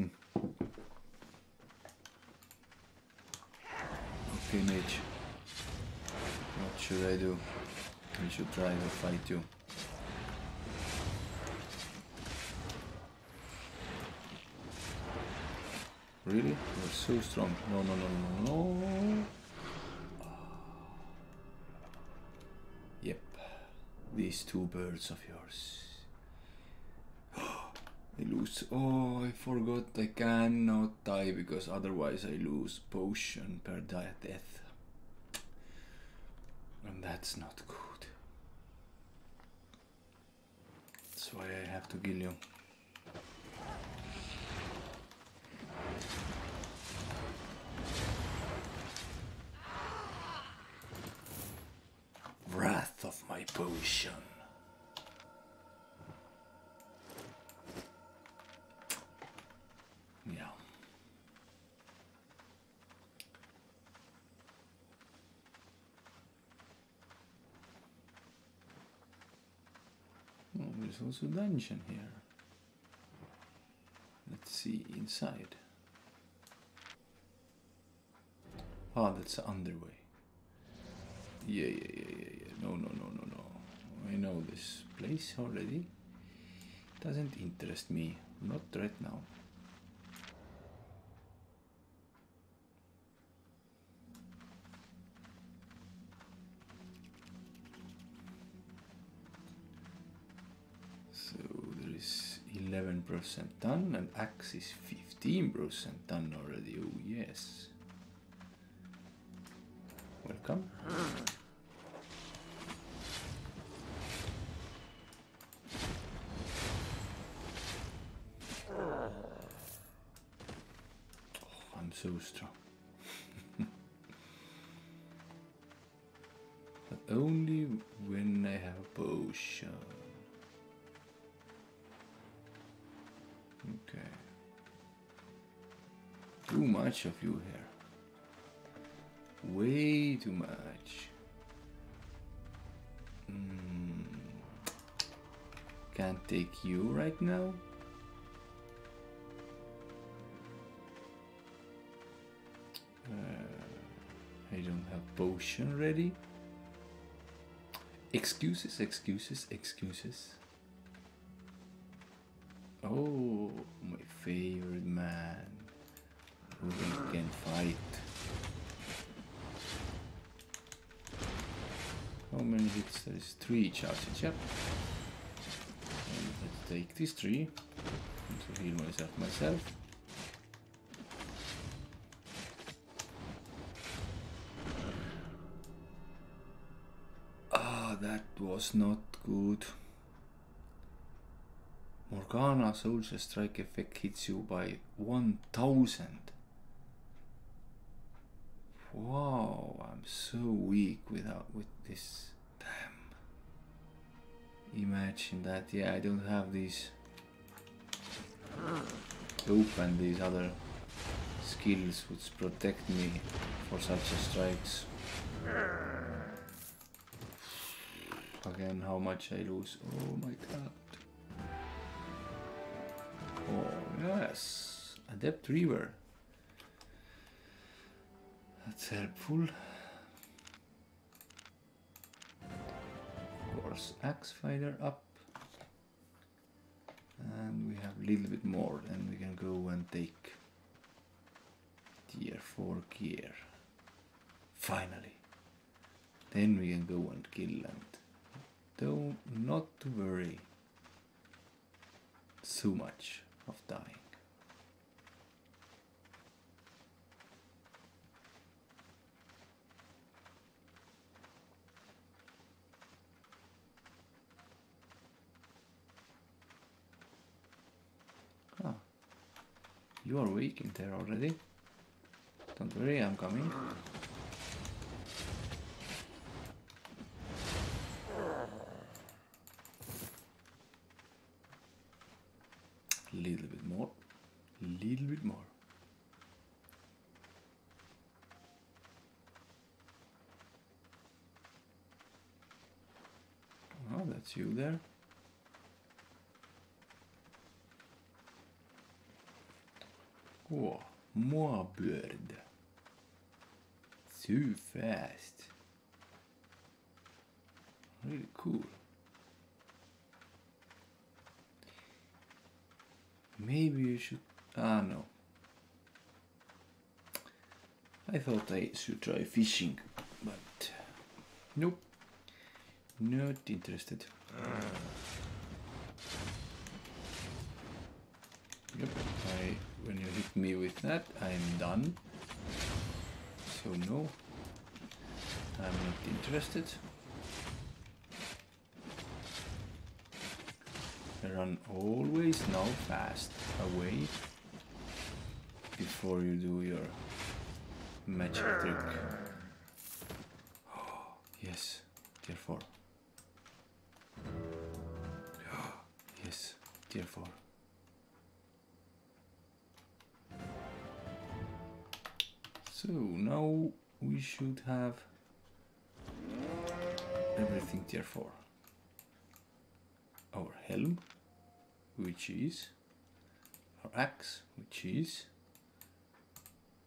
Okay, mage. What should I do? We should try to fight you. Really? You're so strong. No, no, no, no, no. Yep. These two birds of yours. I lose. Oh, I forgot. I cannot die because otherwise I lose potion per death. And that's not good. That's why I have to kill you. Wrath of my potion. Yeah. There's also a dungeon here. Let's see inside. Ah, that's the underway. Yeah. No. I know this place already. Doesn't interest me. Not right now. Is 11% done and axe is 15% done already. Oh yes. Welcome. Oh, I'm so strong. But only when I have a potion. Okay. Too much of you here. Way too much. Can't take you right now. I don't have potion ready. Excuses. Oh, my favorite man. We can fight. How many hits? There is 3 charges. Yep. Let's take these 3 to heal myself. Ah, that was not good. Morgana Soldier Strike effect hits you by 1000. Wow, I'm so weak with this. Damn. Imagine that. Yeah, I don't have these. Open these other skills which protect me for such strikes. Again, how much I lose. Oh my god. Oh yes, Adept River. That's helpful. Of course, Axe Fighter up. And we have a little bit more, then we can go and take tier 4 gear. Finally. Then we can go and kill and don't not to worry so much of dying. You are weak in there already. Don't worry, I'm coming. Little bit more. Little bit more. Oh, that's you there. Oh, more bird. Too fast. Really cool. Maybe you should... Ah, no. I thought I should try fishing, but... Nope. Not interested. Yep, when you hit me with that, I'm done. So no, I'm not interested. I run always now fast away before you do your magic trick. Oh, yes, tier 4. Oh, yes, tier 4. So now we should have everything tier 4. Our helm, which is, our axe, which is,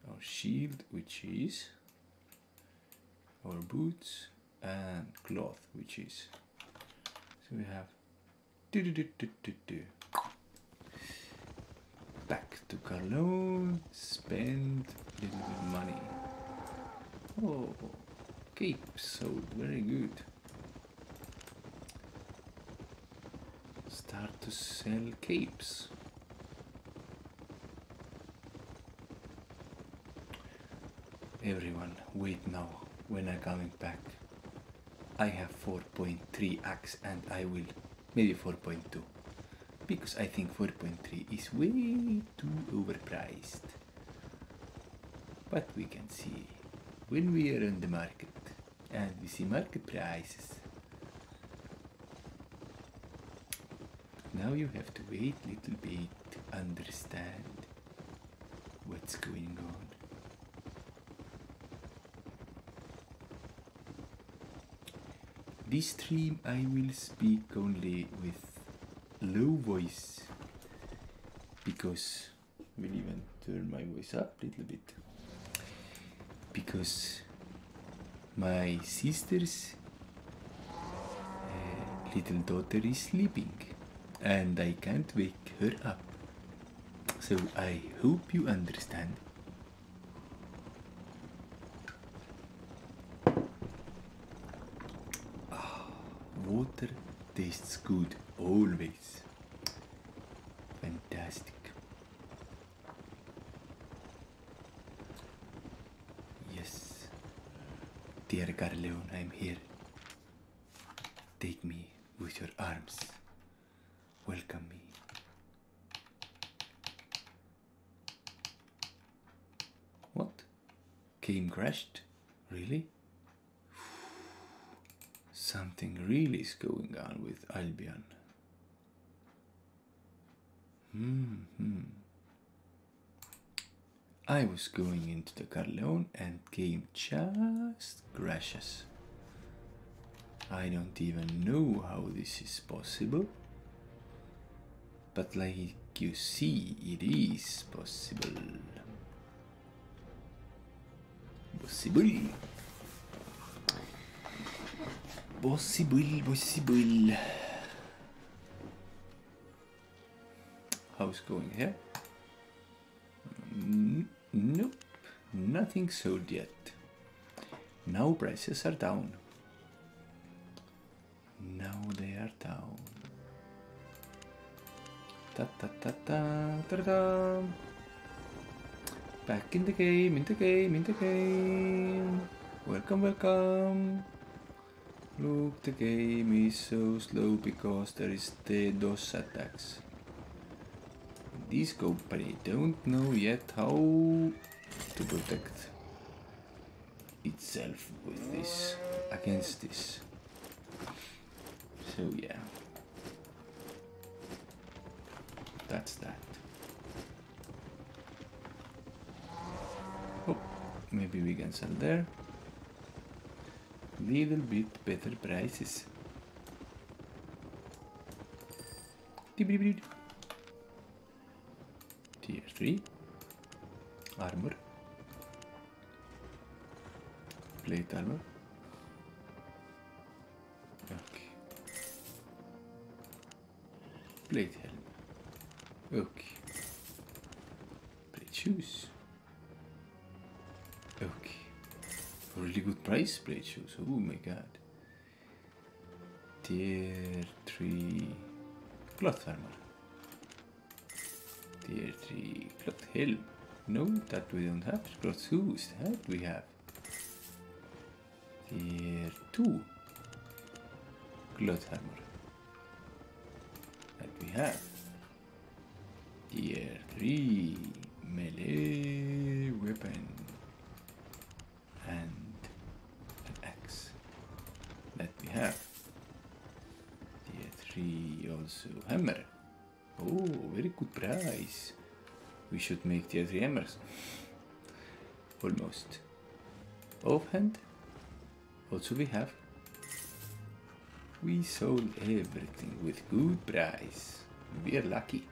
our shield, which is, our boots and cloth, which is. So we have back to Cologne, spend a little bit of money. Oh, cape, so very good. Start to sell capes. Everyone, wait now, when I'm coming back. I have 4.3 axe and I will, maybe 4.2. Because I think 4.3 is way too overpriced. But we can see when we are on the market and we see market prices. Now you have to wait a little bit to understand what's going on. This stream I will speak only with low voice, because we'll even turn my voice up a little bit, because my sister's little daughter is sleeping and I can't wake her up, so I hope you understand. Ah, water tastes good always. Fantastic. Yes. Dear Carleon, I'm here. Take me with your arms. Welcome me. What? Game crashed? Really? Something really is going on with Albion. I was going into the Carleon and game just crashes. I don't even know how this is possible, but like you see, it is possible. Possible. How's going here? Nope, nothing sold yet. Now prices are down. Now they are down. Ta-ta-ta-ta-ta-da! Back in the game, Welcome, Look, the game is so slow because there is the DOS attacks. These company don't know yet how to protect itself with this, against this. So yeah, that's that. Oh, maybe we can sell there. Little bit better prices. Tier 3 armor, plate armor. Okay. Plate helm. Okay. Plate shoes. Okay. Really good price, plate shoes. Oh my god. Tier 3 cloth armor. Tier 3 cloth helm. No, that we don't have. Cloth shoes, that we have. Tier 2 cloth armor. We have tier 3 melee weapon and an axe that we have. Tier 3 also hammer. Oh, very good price. We should make tier 3 hammers. Almost. Offhand also we have. We sold everything with good price. We are lucky.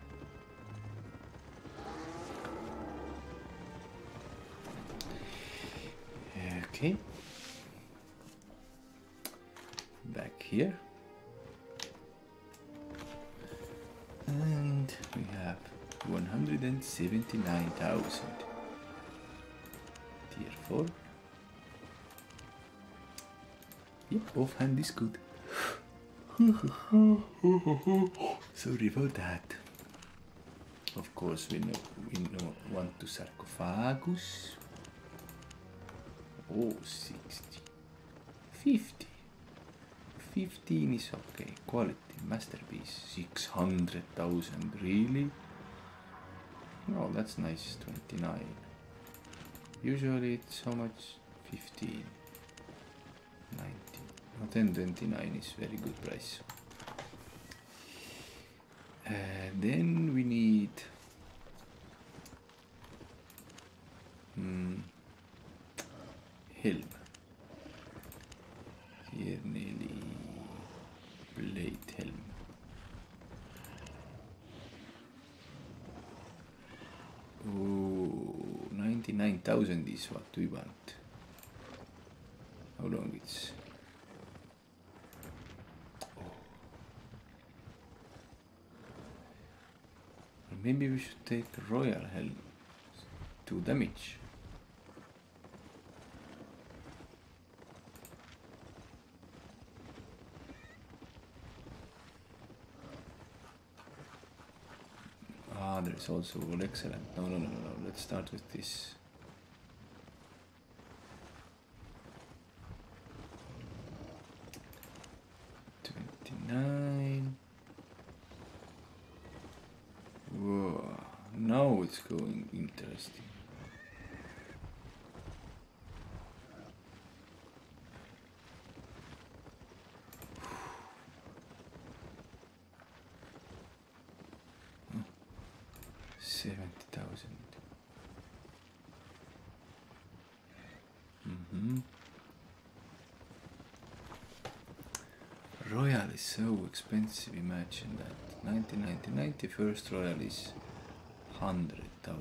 Okay. Back here. And we have 179,000. Tier 4. Yep, offhand is good. Sorry about that. Of course, we know want to sarcophagus. Oh, 60. 50. 15 is okay. Quality, masterpiece. 600,000, really? No, that's nice. 29. Usually it's how much? 15. 19. 10.29 is very good price. Then we need helm. Here nearly plate helm. Oh, 99,000 is what we want. How long it's? Maybe we should take Royal Helm. 2 damage. Ah, there's also all excellent. No. Let's start with this. It's going interesting. Royal is so expensive, imagine that. 90, first Royal is 100,000.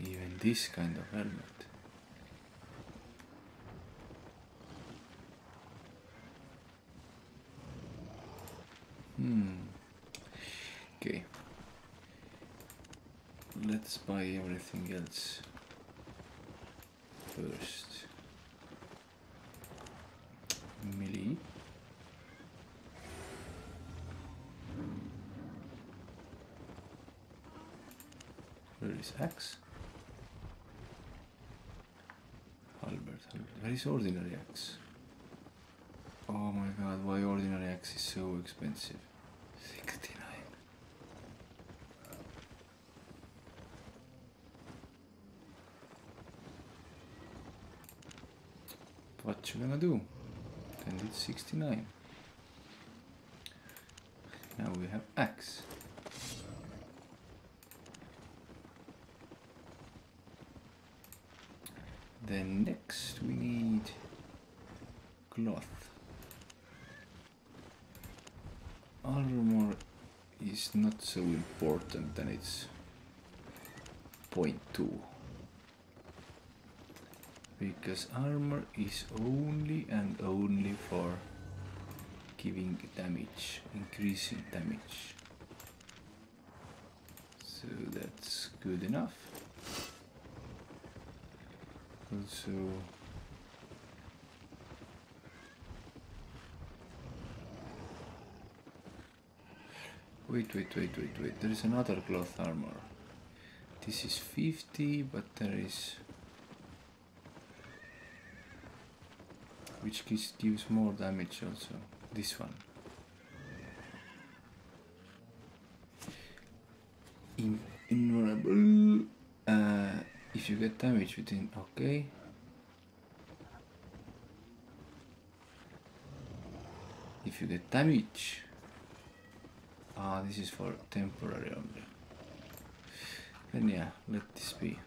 Even this kind of helmet. Okay. Let's buy everything else first. Melee. Where is axe? Halberd. Where is ordinary axe? Oh my god, why ordinary axe is so expensive? 69. What you gonna do? And it's 69. Now we have axe. Then next we need cloth. Armor is not so important, and it's 0.2. Because armor is only and only for giving damage, increasing damage. So that's good enough. Also, wait, there is another cloth armor. This is 50, but there is... which gives more damage also, this one. Invulnerable, if you get damage within, okay. If you get damage, this is for temporary only. Then yeah, let this be.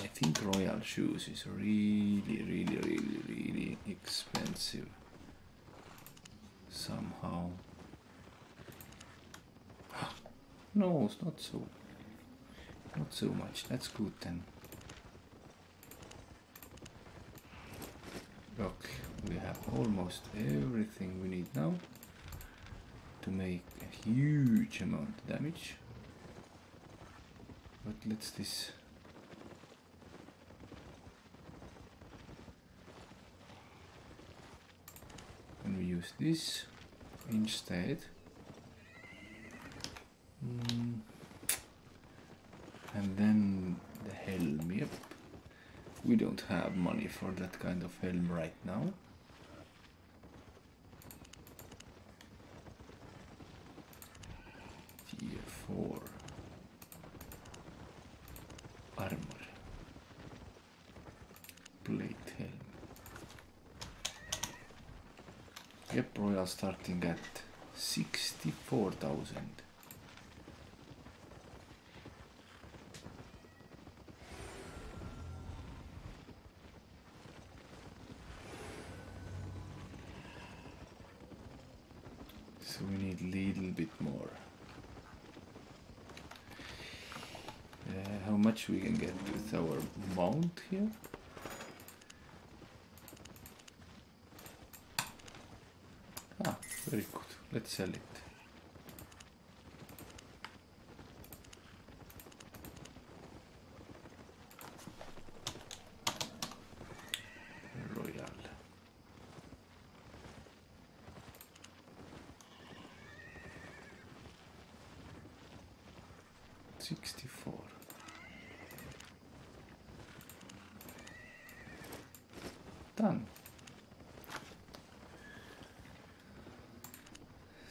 I think Royal Shoes is really expensive somehow. No, it's not so much. That's good then. Look, we have almost everything we need now to make a huge amount of damage. But let's this... use this instead. And then the helm, yep. We don't have money for that kind of helm right now. Tier 4 armor. Plate helm. Yep, Royal starting at 64,000. So we need a little bit more. How much we can get with our mount here? Very good, let's sell it. Royal. $64. Done.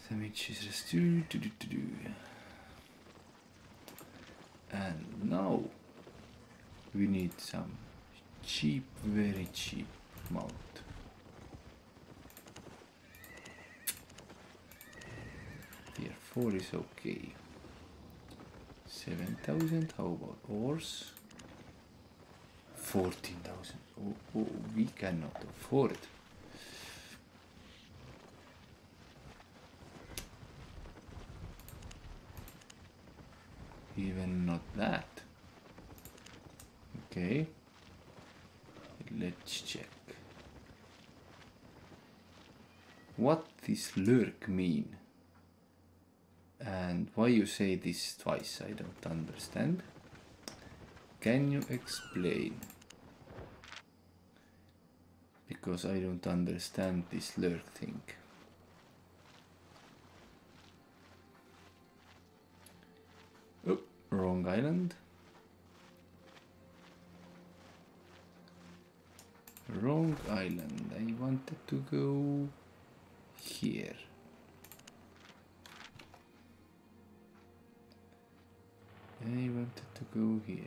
Damage is restored. And now we need some cheap, very cheap mount. Tier 4 is okay. 7,000. How about ours? 14,000. Oh. we cannot afford. Even not that. Okay, let's check. What this lurk mean? And why you say this twice? I don't understand. Can you explain? Because I don't understand this lurk thing. Oh, wrong island. Wrong island. I wanted to go here. I wanted to go here.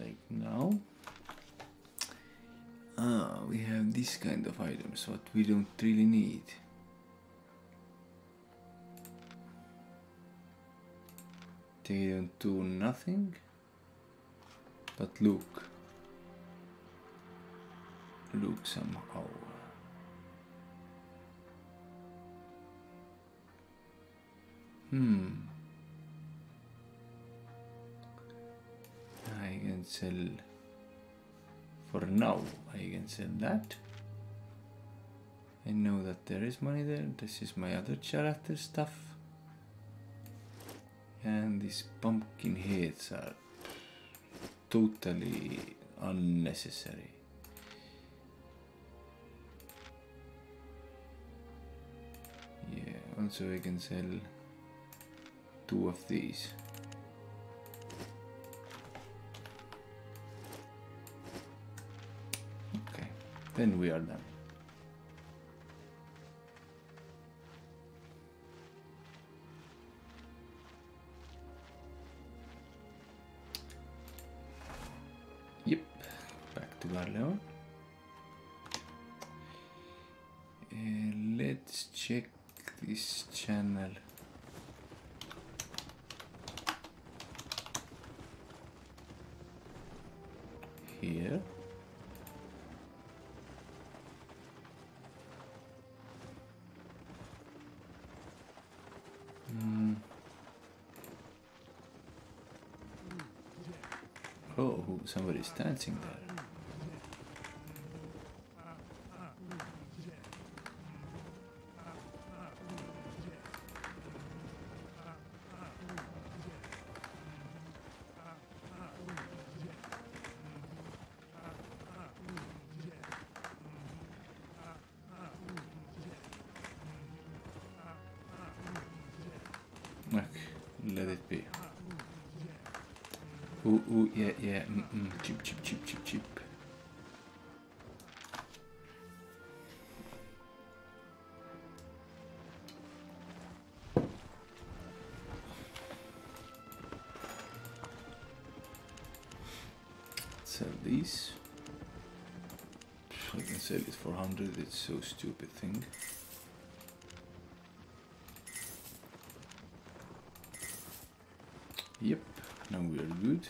Like now. Ah, we have this kind of items, what we don't really need. They don't do nothing, but look somehow. I can sell, for now, I can sell that. I know that there is money there. This is my other character stuff. And these pumpkin heads are totally unnecessary. Yeah, also I can sell 2 of these. Okay, then we are done. Let's check this channel. Here. Oh, somebody's dancing there. Let it be. Ooh, yeah. Chip. Sell these. I can sell it for 100. It's so stupid thing. Yep, now we are good.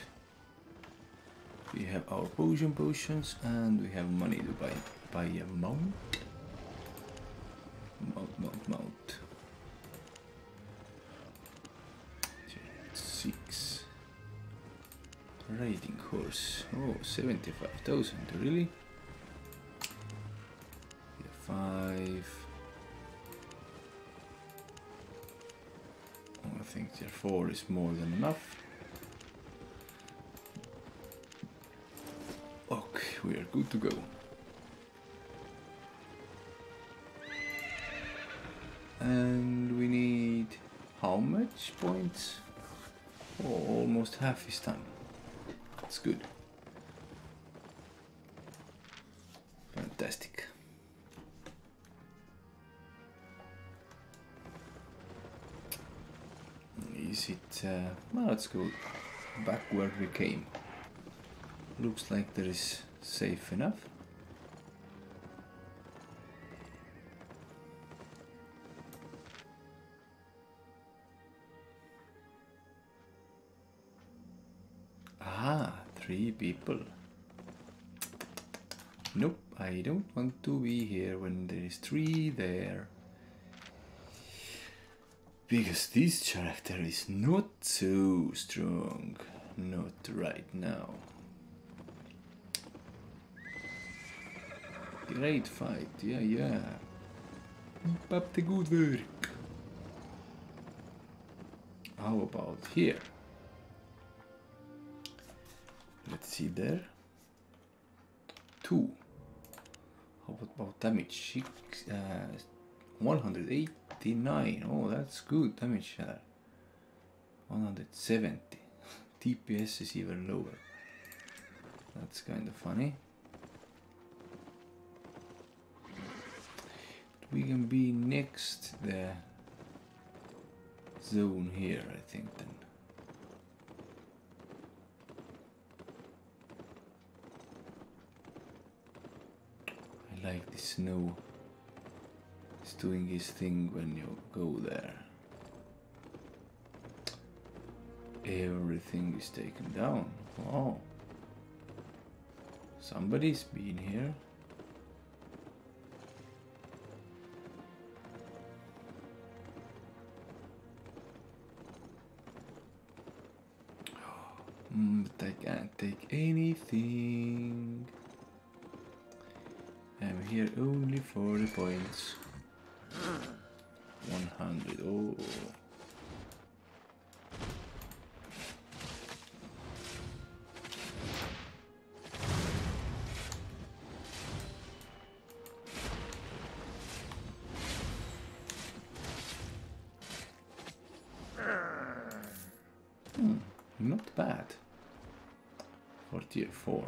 We have our potions, and we have money to buy a mount. Mount. 6. Riding horse. Oh, 75,000, really? 5. I think tier 4 is more than enough. Okay, we are good to go. And we need how much points? Oh, almost half is done. That's good. Fantastic. Is it, well, let's go back where we came. Looks like that is safe enough. Ah, 3 people. Nope, I don't want to be here when there is 3 there. Because this character is not so strong. Not right now. Great fight, yeah. Keep up the good work. How about here? Let's see there. 2. How about damage? 189. Oh, that's good damage. 170. DPS is even lower. That's kind of funny. We can be next the zone here, I think, then. I like the snow. It's doing his thing when you go there. Everything is taken down. Wow. Somebody's been here. But I can't take anything. I'm here only for the points. 100. Oh. Not bad. For tier 4.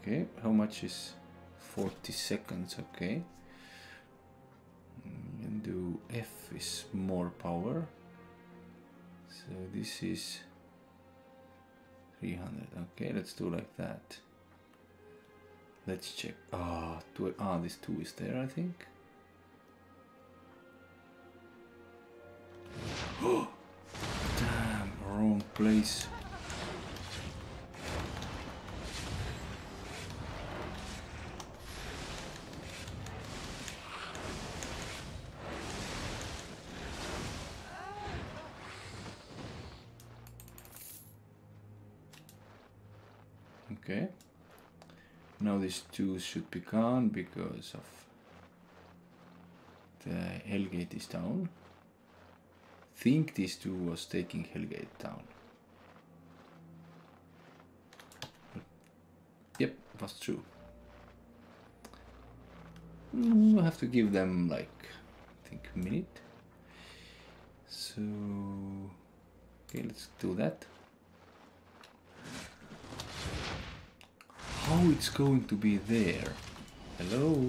Okay, how much is 40 seconds? Okay. And do F is more power. So this is 300. Okay, let's do like that. Let's check. This 2 is there, I think. Damn, wrong place. Okay, now these 2 should be gone because of the Hellgate is down. Think these 2 was taking Hellgate down. But yep, that's true. We'll have to give them like, I think, a minute. So, okay, let's do that. Oh, it's going to be there. Hello.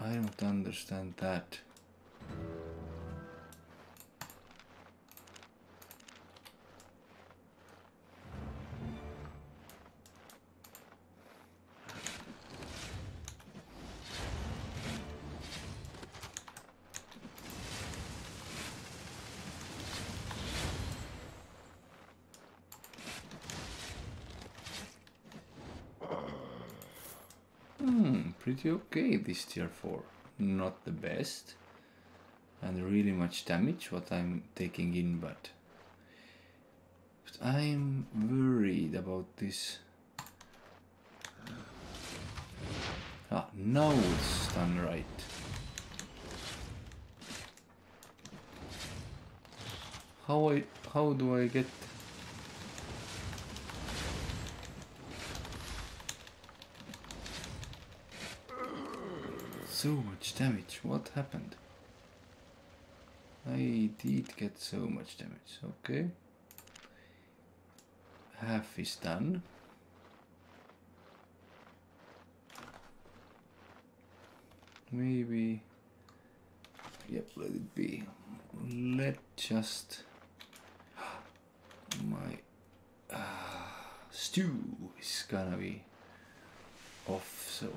I don't understand that. Pretty okay, this tier 4. Not the best and really much damage what I'm taking in, but I'm worried about this. Ah, now it's done right. How do I get? So much damage, what happened? I did get so much damage, okay. Half is done. maybe, yep, let it be. Let just my stew is gonna be off, so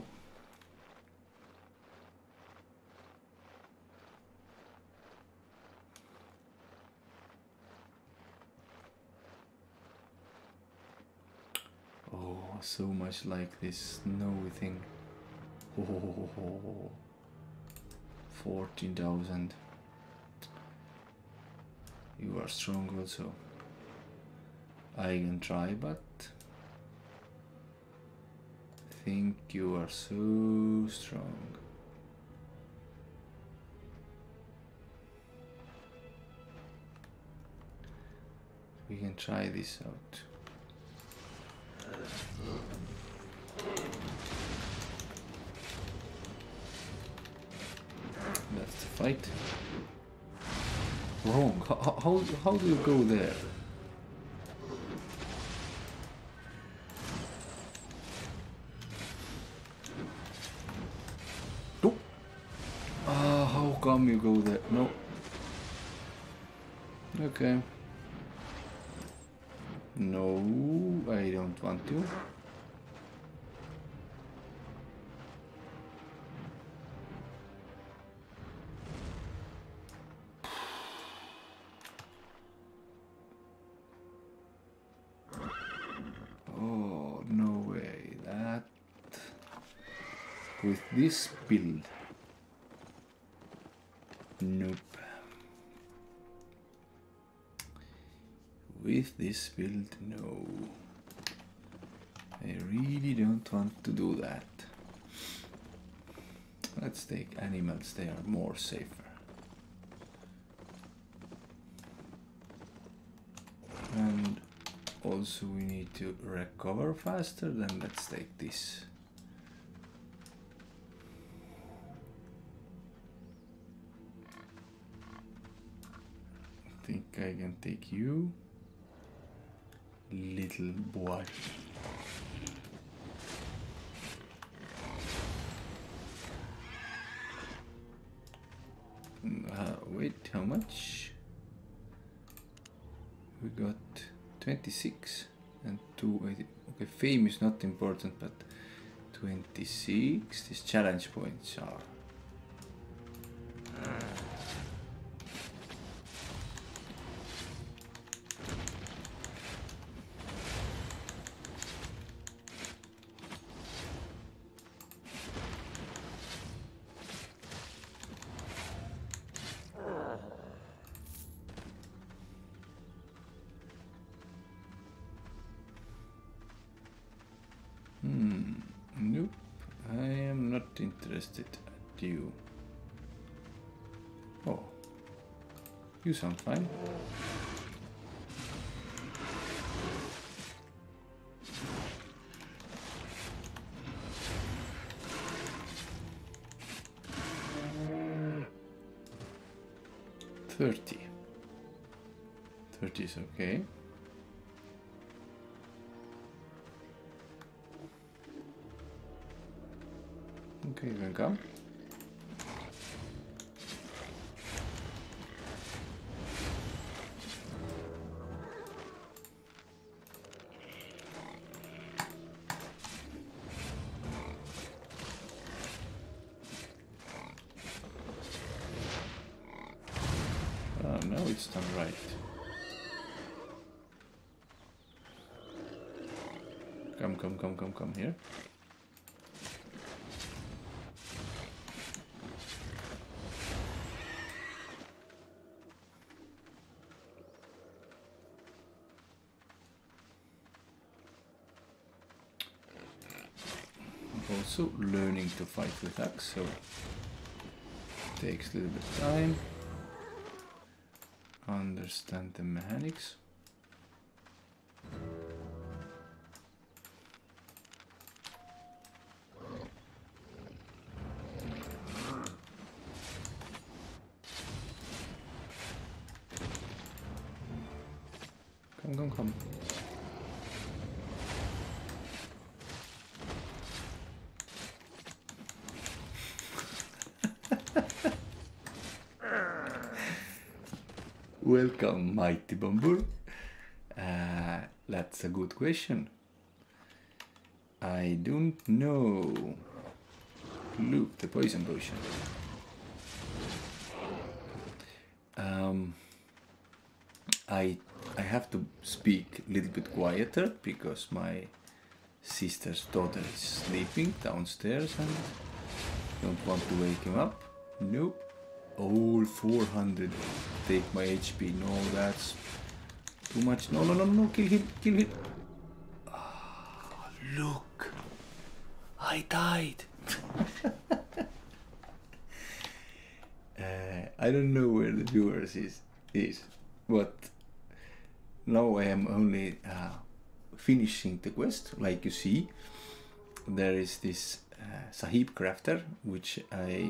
so much like this snowy thing. Oh, 14,000. You are strong also. I can try, but I think you are so strong. We can try this out. That's the fight. Wrong. How do you go there? Oh. Ah, how come you go there? No. Okay. No, I don't want to. Oh, no way. That... with this build. Nope. With this build, no. I really don't want to do that. Let's take animals, they are more safer. And also we need to recover faster, then let's take this. I think I can take you. Little boy. Wait, how much? We got 26 and 280. Okay, fame is not important, but 26. These challenge points are. You. Oh, you sound fine. Thirty is okay. Okay, you can come. Come here. I'm also learning to fight with axe, so it takes a little bit of time. Understand the mechanics. Welcome, mighty Bambur. That's a good question. I don't know. Look, the poison potion. I have to speak a little bit quieter because my sister's daughter is sleeping downstairs and don't want to wake him up. Nope. All 400 take my HP. No, that's too much. No, no, no, no. Kill him. Kill him. Oh, look. I died. I don't know where the viewers is, but now I am only finishing the quest. Like you see, there is this Sahiib crafter, which I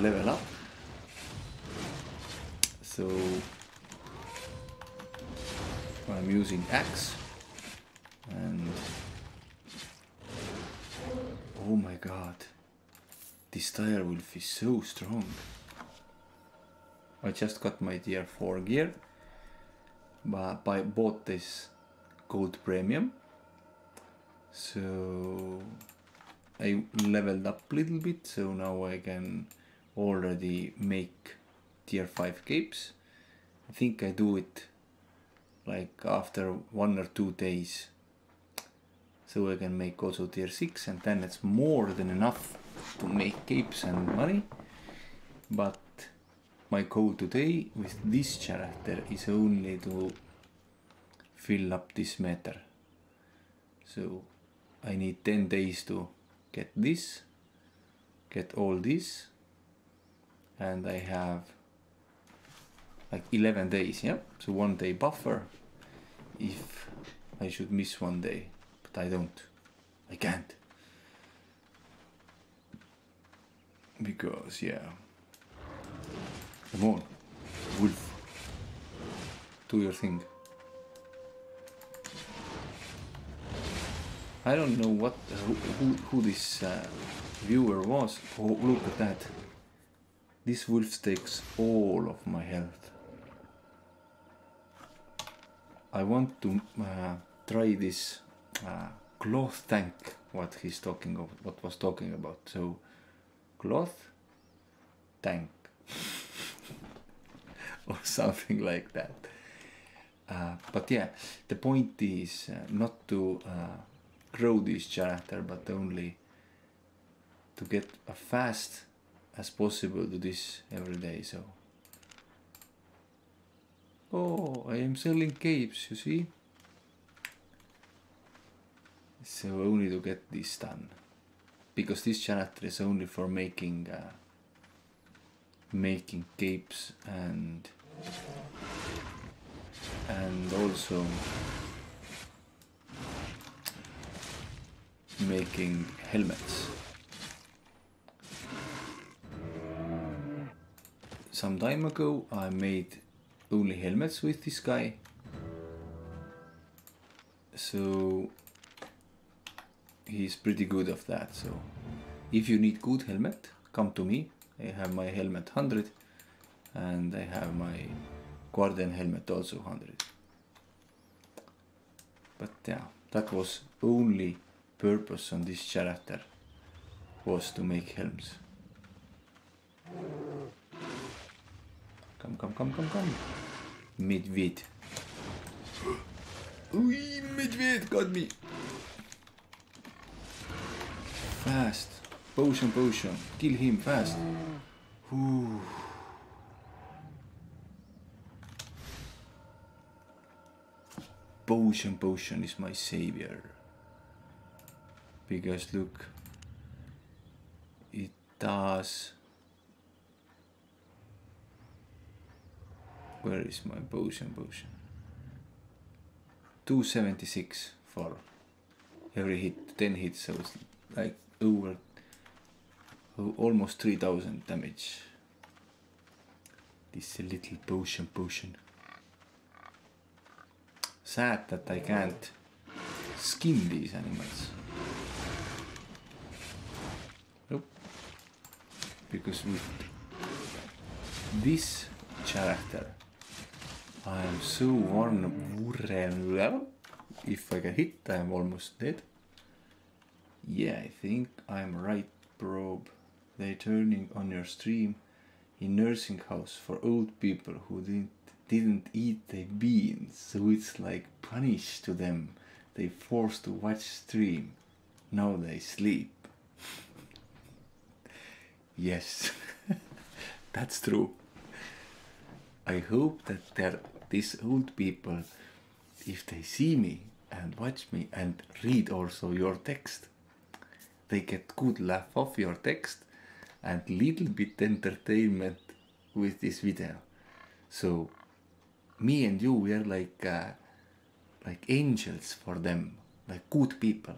level up. So I'm using axe, and oh my god, this tire wolf is so strong. I just got my tier 4 gear, but I bought this gold premium, so I leveled up a little bit, so now I can already make tier 5 capes. I think I do it like after 1 or 2 days, so I can make also tier 6, and then it's more than enough to make capes and money. But my goal today with this character is only to fill up this meter. So I need 10 days to get this, get all this, and I have like 11 days, yeah? So 1 day buffer if I should miss 1 day, but I don't. I can't. Because, yeah. Come on, wolf. Do your thing. I don't know what who this viewer was. Oh, look at that. This wolf takes all of my health. I want to try this cloth tank, what was talking about. So cloth tank. Or something like that. But yeah, the point is not to grow this character, but only to get as fast as possible to this every day. So, oh, I am selling capes, you see? So only to get this done, because this character is only for making making capes and also making helmets. Some time ago I made only helmets with this guy, so he's pretty good of that. So if you need good helmet, come to me. I have my helmet 100, and I have my Guardian helmet also 100. But yeah, that was only purpose on this character, was to make helms. Come, come, come, come, come. Medved. Oi, Medved got me. Fast. Potion, potion. Kill him fast. Ooh. Potion, potion is my savior. Because look, it does. Where is my potion, potion? 276 for every hit, 10 hits, so it's like over almost 3000 damage. This little potion, potion. Sad that I can't skin these animals. Nope. Because with this character. I am so vulnerable. If I can hit, I am almost dead. Yeah, I think I'm right, probe. They turning on your stream in nursing house for old people who didn't eat their beans, so it's like punish to them. They forced to watch stream. Now they sleep. Yes, that's true. I hope that these old people, if they see me and watch me and read also your text, they get good laugh off your text and little bit entertainment with this video. So me and you, we are like angels for them, like good people.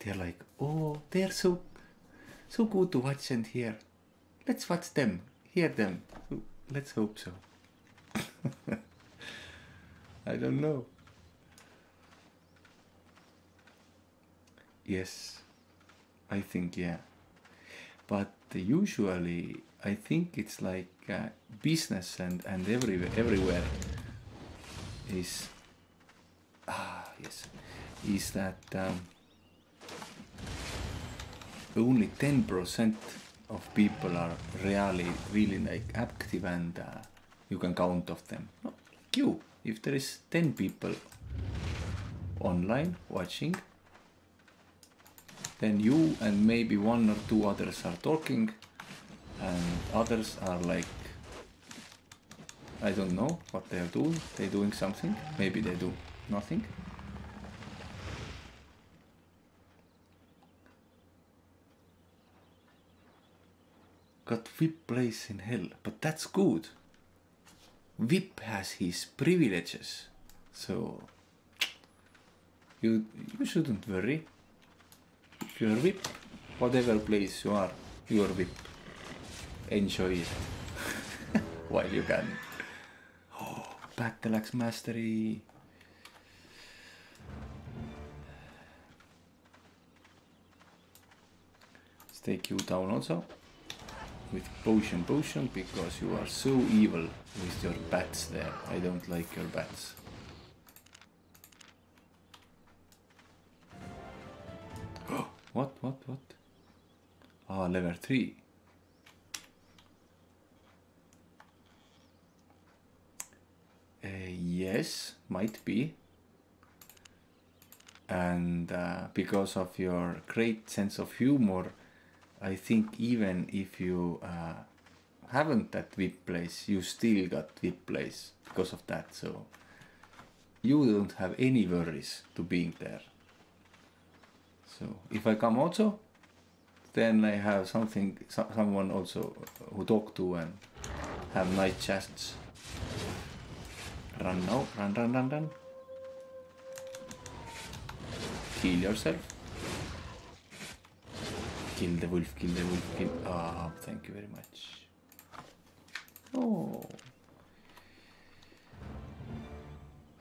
They're like, oh, they're so good to watch and hear. Let's watch them, hear them. Let's hope so. I don't know. Yes, I think, yeah. But usually, I think it's like business and everywhere is... Ah, yes. Is that only 10% of people are really like active, and you can count of them. Not like you. If there is 10 people online watching, then you and maybe one or two others are talking, and others are like, I don't know what they are doing. They're doing something. Maybe they do nothing. Got VIP place in hell, but that's good. VIP has his privileges, so you shouldn't worry. If you're VIP, whatever place you are, you're VIP. Enjoy it while you can. Oh, Battle Axe Mastery. Stake you down also with potion, because you are so evil with your bats there. I don't like your bats. What? Ah, level 3. Yes, might be. And because of your great sense of humor, I think even if you haven't that VIP place, you still got VIP place because of that. So you don't have any worries to being there. So if I come also, then I have someone also who talk to and have nice chats. Run now, run. Kill yourself. Kill the wolf. Ah, thank you very much. Oh.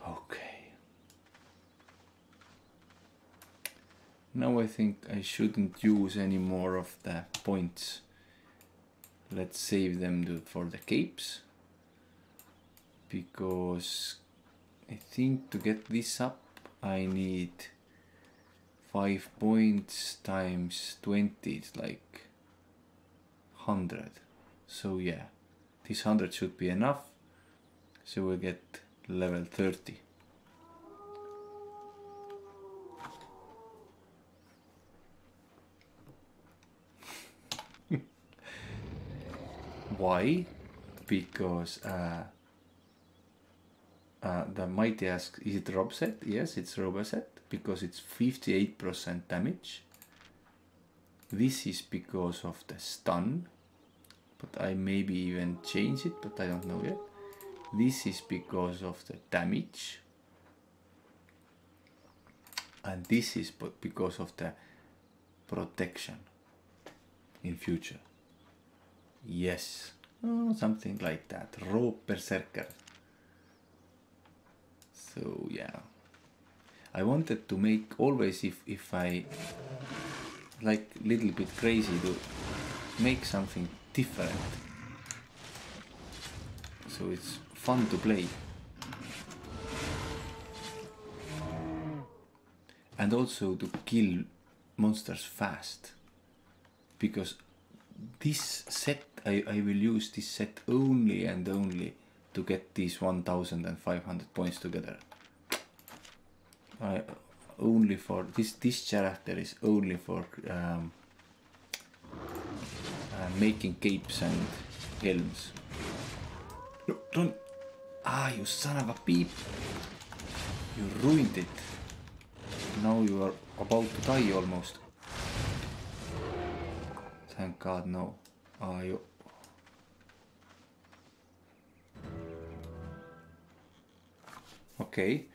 Okay. Now I think I shouldn't use any more of the points. Let's save them for the capes. Because I think to get this up, I need 5 points times 20 is like 100. So yeah, this 100 should be enough. So we'll get level 30. Why? Because the mighty ask, is it rob set? Yes, it's rob set, because it's 58% damage. This is because of the stun, but I maybe even change it, but I don't know yet. This is because of the damage, and this is because of the protection in future. Yes, oh, something like that. Raw berserker. So yeah, I wanted to make always, if I like little bit crazy, to make something different so it's fun to play. And also to kill monsters fast, because this set, I will use this set only and only to get these 1500 points together. Only for this character is only for making capes and helms. No, don't! Ah, you son of a peep! You ruined it! Now you are about to die almost. Thank God, no. Ah, you... Okay.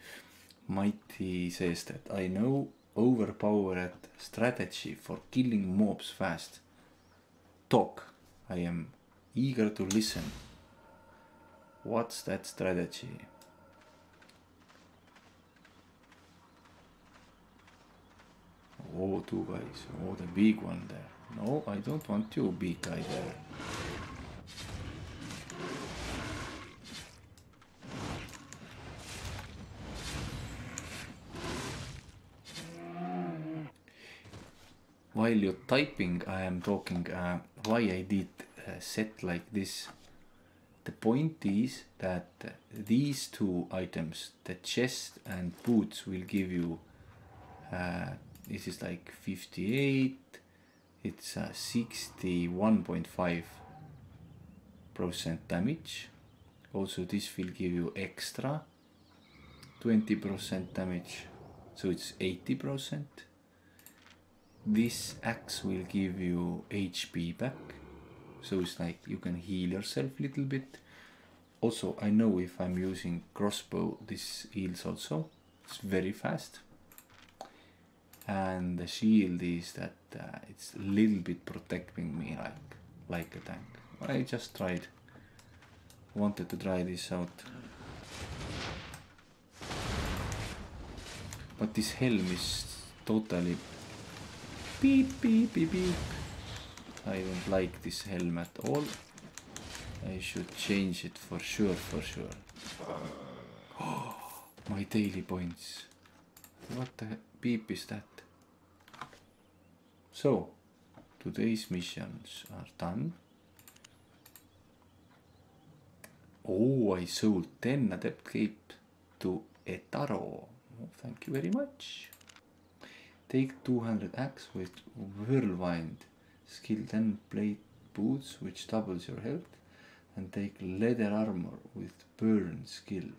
Mighty says that I know overpowered strategy for killing mobs fast. Talk. I am eager to listen. What's that strategy? Oh, two guys. Oh, the big one there. No, I don't want you, big guy there. While you're typing, I am talking why I did a set like this. The point is that these two items, the chest and boots, will give you, this is like 58, it's 61.5% damage. Also this will give you extra 20% damage, so it's 80%. This axe will give you HP back, so it's like you can heal yourself a little bit. Also, I know if I'm using crossbow, this heals also. It's very fast. And the shield is that it's a little bit protecting me like a tank. I just wanted to try this out. But this helm is totally beep, beep, beep, beep. I don't like this helm at all. I should change it for sure, for sure. Oh, my daily points. What the beep is that? So, today's missions are done. Oh, I sold 10 adept cape to Etaro. Oh, thank you very much. Take 200 axe with whirlwind, skill 10 plate boots, which doubles your health, and take leather armor with burn skill.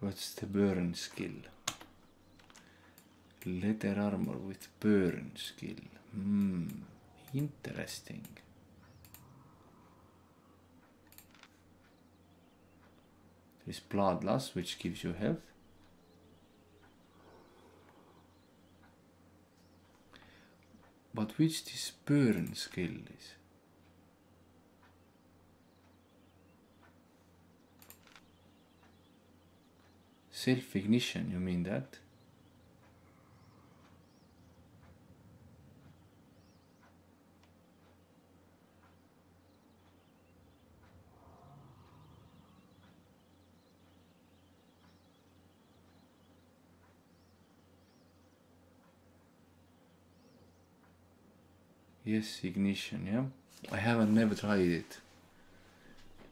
What's the burn skill? Leather armor with burn skill. Hmm, interesting. Is blood loss, which gives you health. But which this burn skill is? Self-ignition, you mean that? Yes, ignition, yeah. I haven't never tried it.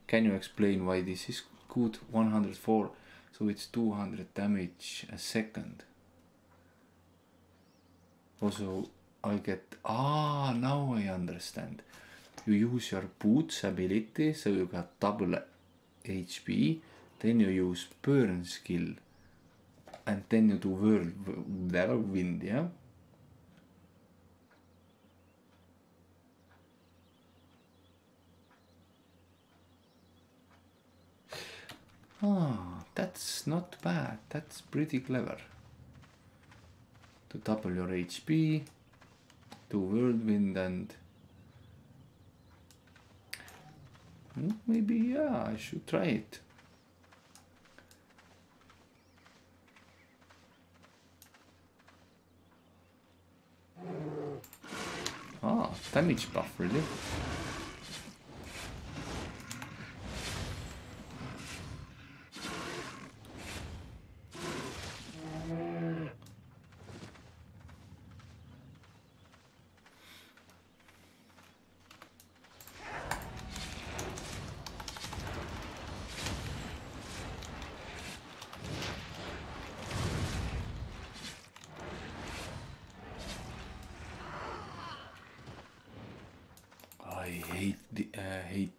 Can you explain why this is good? 104, so it's 200 damage a second. Also, I get... Ah, now I understand. You use your boots ability, so you got double HP. Then you use burn skill. And then you do whirlwind, yeah. Ah, that's not bad, that's pretty clever. To double your HP, to whirlwind and... Maybe, yeah, I should try it. Ah, damage buff, really.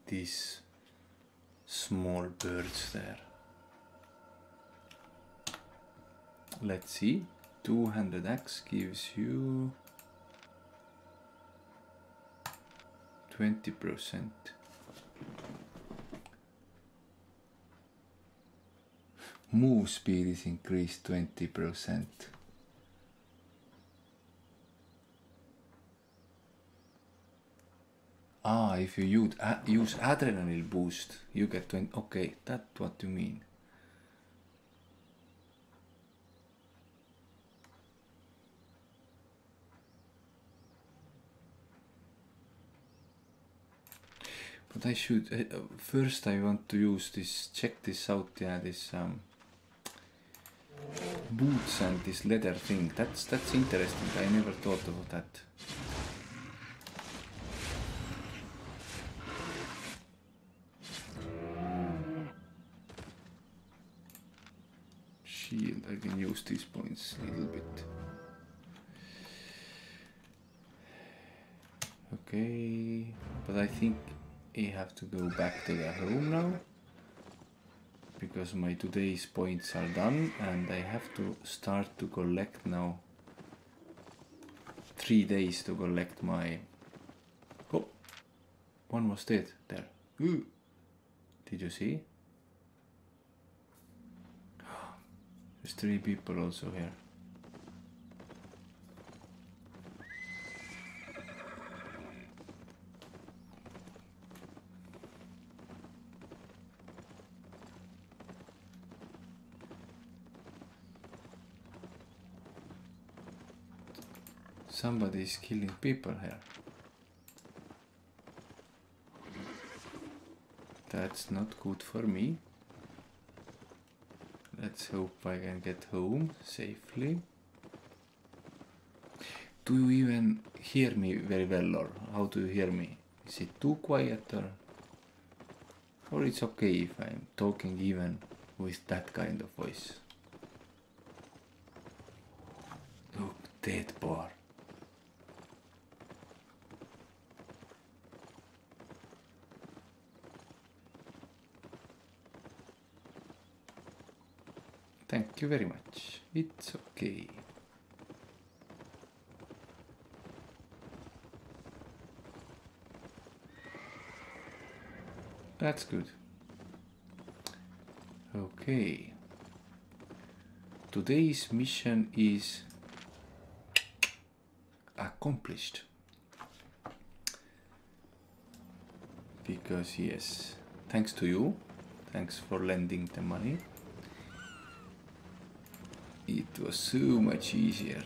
These small birds there. Let's see. 200 axe gives you 20%. Move speed is increased 20%. Ah, if you use adrenaline boost, you get 20. Okay, that's what you mean. But I should first. I want to use this. Check this out. Yeah, this boots and this leather thing. That's interesting. I never thought about that. I can use these points a little bit. Okay, but I think I have to go back to the home now, because my today's points are done and I have to start to collect now. 3 days to collect my... Oh, one was dead there. Did you see? There's 3 people also here. Somebody is killing people here. That's not good for me. Let's hope I can get home safely. Do you even hear me very well, or how do you hear me? Is it too quiet, or it's okay if I'm talking even with that kind of voice? Look, dead boar. Thank you very much. It's okay. That's good. Okay. Today's mission is accomplished. Because yes, thanks to you. Thanks for lending the money. It was so much easier.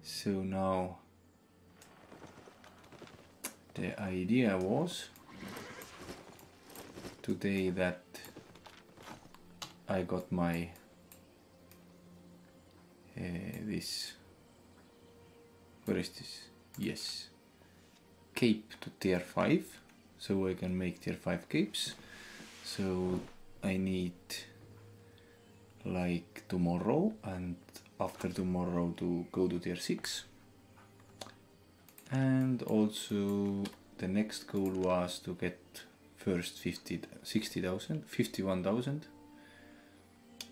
So now the idea was today that I got my this, where is this? Yes, cape to tier 5, so I can make tier 5 capes. So I need like tomorrow and after tomorrow to go to tier 6, and also the next goal was to get first 51,000.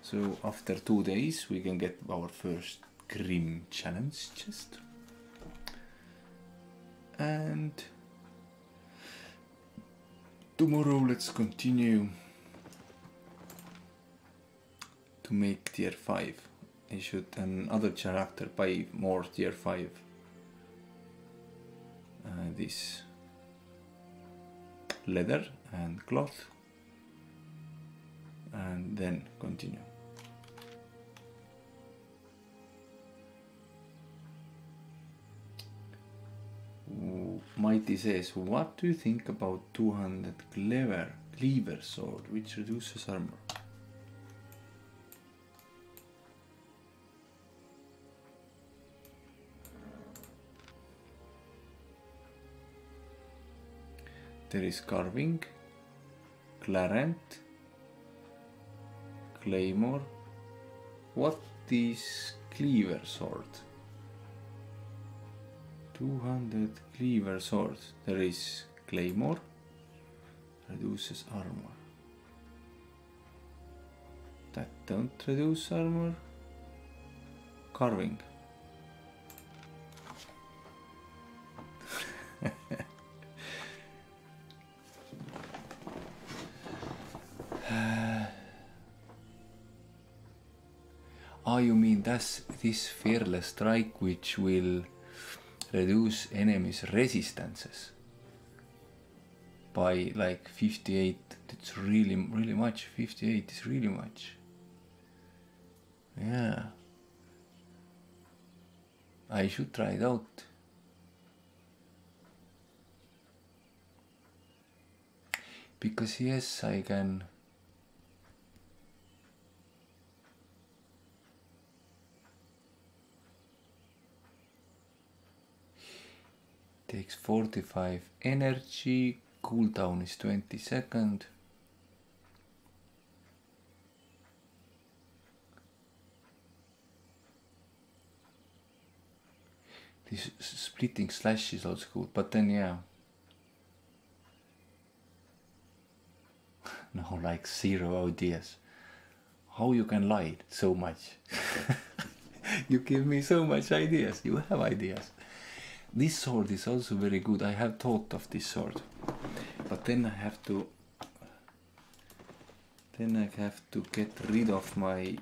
So after 2 days we can get our first Grim Challenge chest, and tomorrow let's continue to make tier 5. I should another character buy more tier 5. This leather and cloth, and then continue. Mighty says, what do you think about 200 cleaver sword, which reduces armor? There is carving, clarent, claymore. What is cleaver sword? 200 cleaver swords. There is claymore, reduces armor. That don't reduce armor. Carving. Oh, you mean that's this fearless strike which will reduce enemies' resistances by like 58. That's really much. 58 is really much. Yeah. I should try it out. Because yes, I can. Takes 45 energy, cooldown is 20 seconds. This splitting slash is also good, but then yeah. No, like zero ideas. How you can lie so much? You give me so much ideas, you have ideas. This sword is also very good. I have thought of this sword, but then I have to get rid of my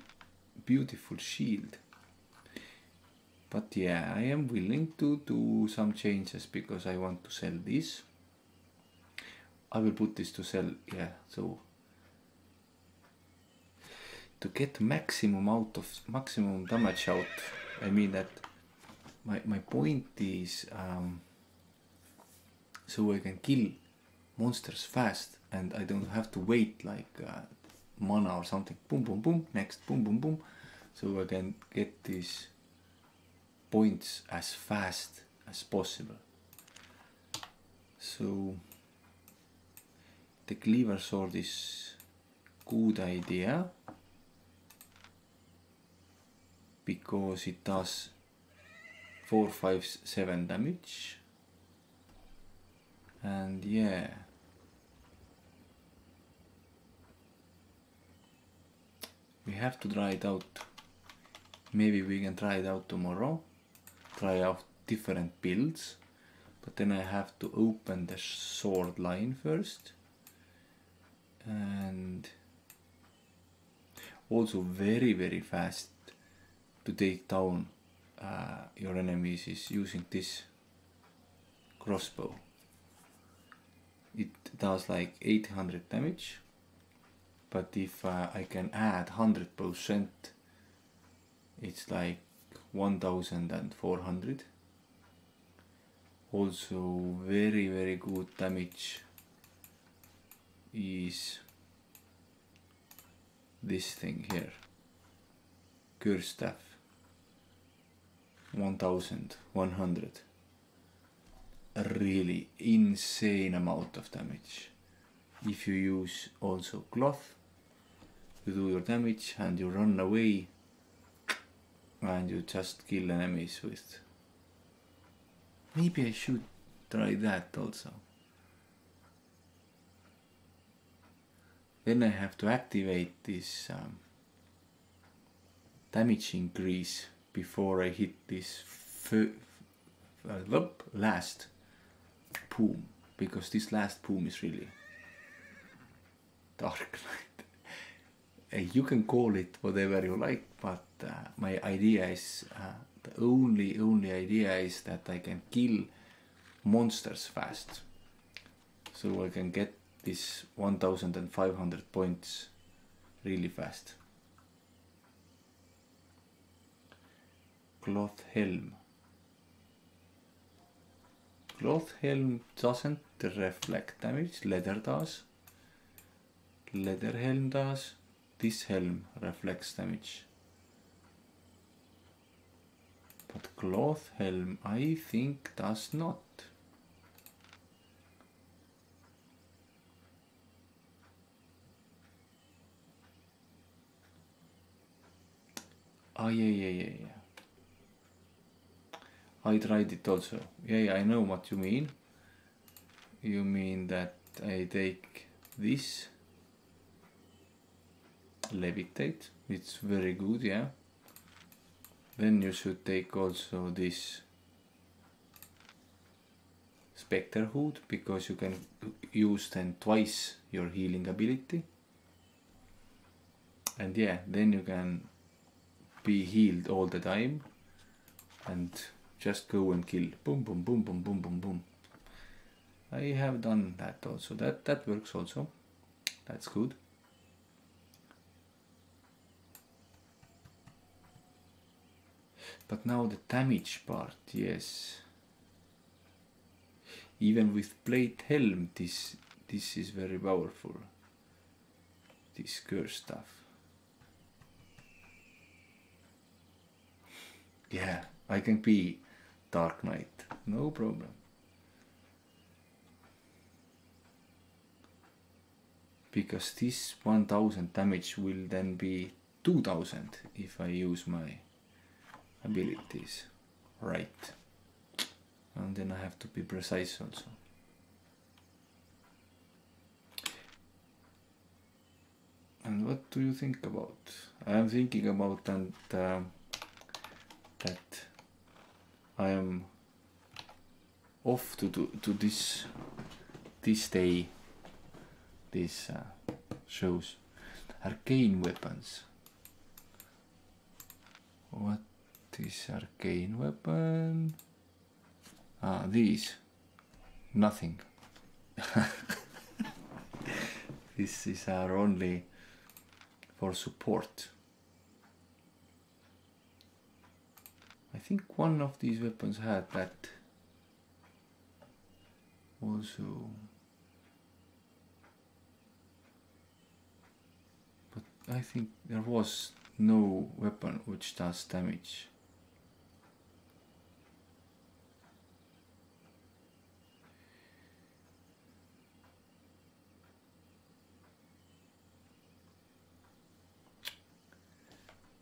beautiful shield. But yeah, I am willing to do some changes because I want to sell this. I will put this to sell, yeah, so to get maximum out of damage out. I mean that My point is so I can kill monsters fast and I don't have to wait like mana or something. Boom, boom, boom, next, boom, boom, boom. So I can get these points as fast as possible. So the cleaver sword is good idea because it does 4, 5, 7 damage, and yeah, we have to try it out. Maybe we can try it out tomorrow, try out different builds, but then I have to open the sword line first. And also very fast to take down your enemies is using this crossbow. It does like 800 damage, but if I can add 100%, it's like 1400. Also very good damage is this thing here, curse staff. 1100, a really insane amount of damage. If you use also cloth, you do your damage and you run away and you just kill enemies with. Maybe I should try that also. Then I have to activate this damage increase before I hit this last boom, because this last boom is really Dark Knight. You can call it whatever you like, but my idea is the only idea is that I can kill monsters fast, so I can get this 1500 points really fast. Cloth helm. Cloth helm doesn't reflect damage, leather does. Leather helm does. This helm reflects damage. But cloth helm, I think, does not. Ah, yeah. I tried it also. Yeah, I know what you mean. You mean that I take this, levitate, it's very good, yeah. Then you should take also this Spectre Hood, because you can use then twice your healing ability. And yeah, then you can be healed all the time and just go and kill. Boom, boom, boom, boom, boom, boom, boom. I have done that also. That works also. That's good. But now the damage part, yes. Even with plate helm, this is very powerful. This curse stuff. Yeah, I can be Dark Knight, no problem. Because this 1000 damage will then be 2000 if I use my abilities, right? And then I have to be precise also. And what do you think about? I am thinking about that I am off to this day, these shows, arcane weapons. What? This arcane weapon. Ah, these. Nothing. This is our only for support. I think one of these weapons had that. Also. But I think there was no weapon which does damage.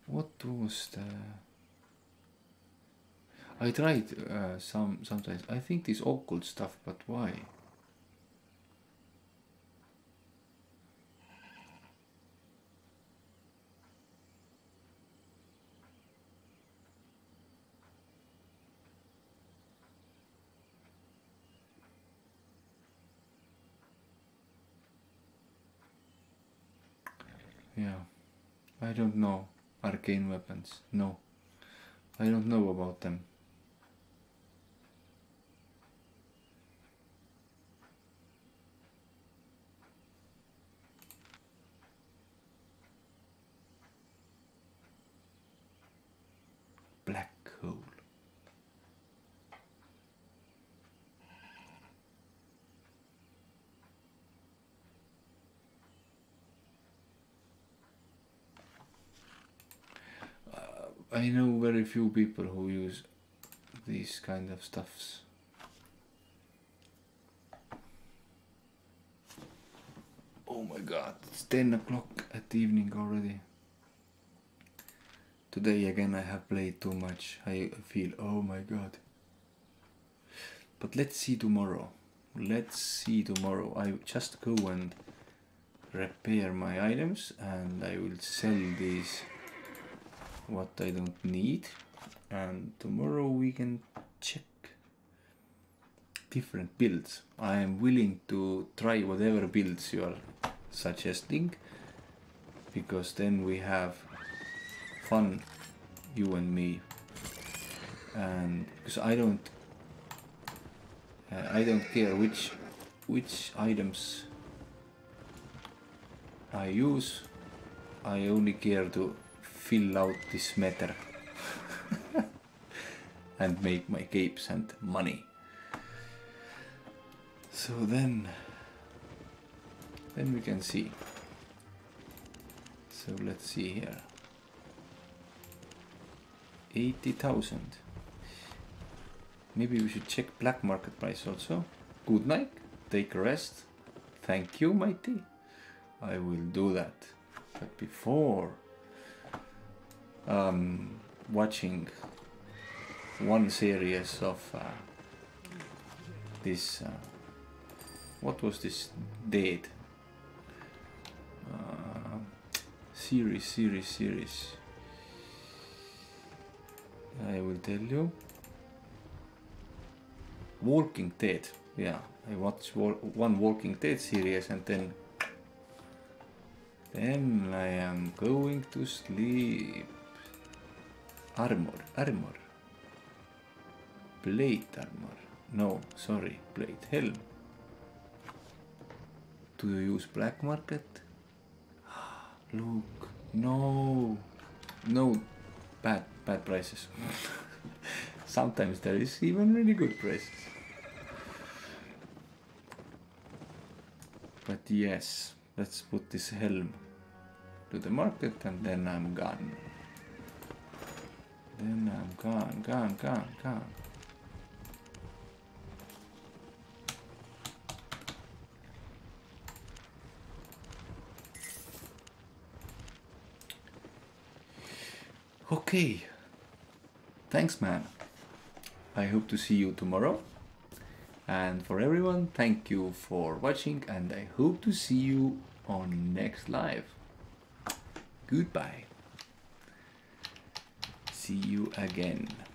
What was the... I tried sometimes. I think this occult stuff, but why? Yeah, I don't know. Arcane weapons, no, I don't know about them. Black hole. I know very few people who use these kind of stuffs. Oh my god, it's 10 o'clock at the evening already. Today again I have played too much, I feel, oh my god. But let's see tomorrow. Let's see tomorrow. I just go and repair my items and I will sell these what I don't need, and tomorrow we can check different builds. I am willing to try whatever builds you are suggesting, because then we have fun, you and me, and because I don't care which items I use. I only care to fill out this matter and make my capes and money. So then we can see. So let's see here. 80,000. Maybe we should check black market price also. Good night. Take a rest. Thank you, mighty. I will do that. But before watching one series of this, what was this dead series, I will tell you. Walking Dead, yeah, I watched one Walking Dead series and then I am going to sleep. Armor, plate armor, no, sorry, plate helm. Do you use black market? Look, no, bad prices. Sometimes there is even really good prices. But yes, let's put this helm to the market and then I'm gone. Then I'm gone. Okay, thanks man, I hope to see you tomorrow, and for everyone, thank you for watching and I hope to see you on next live. Goodbye, see you again.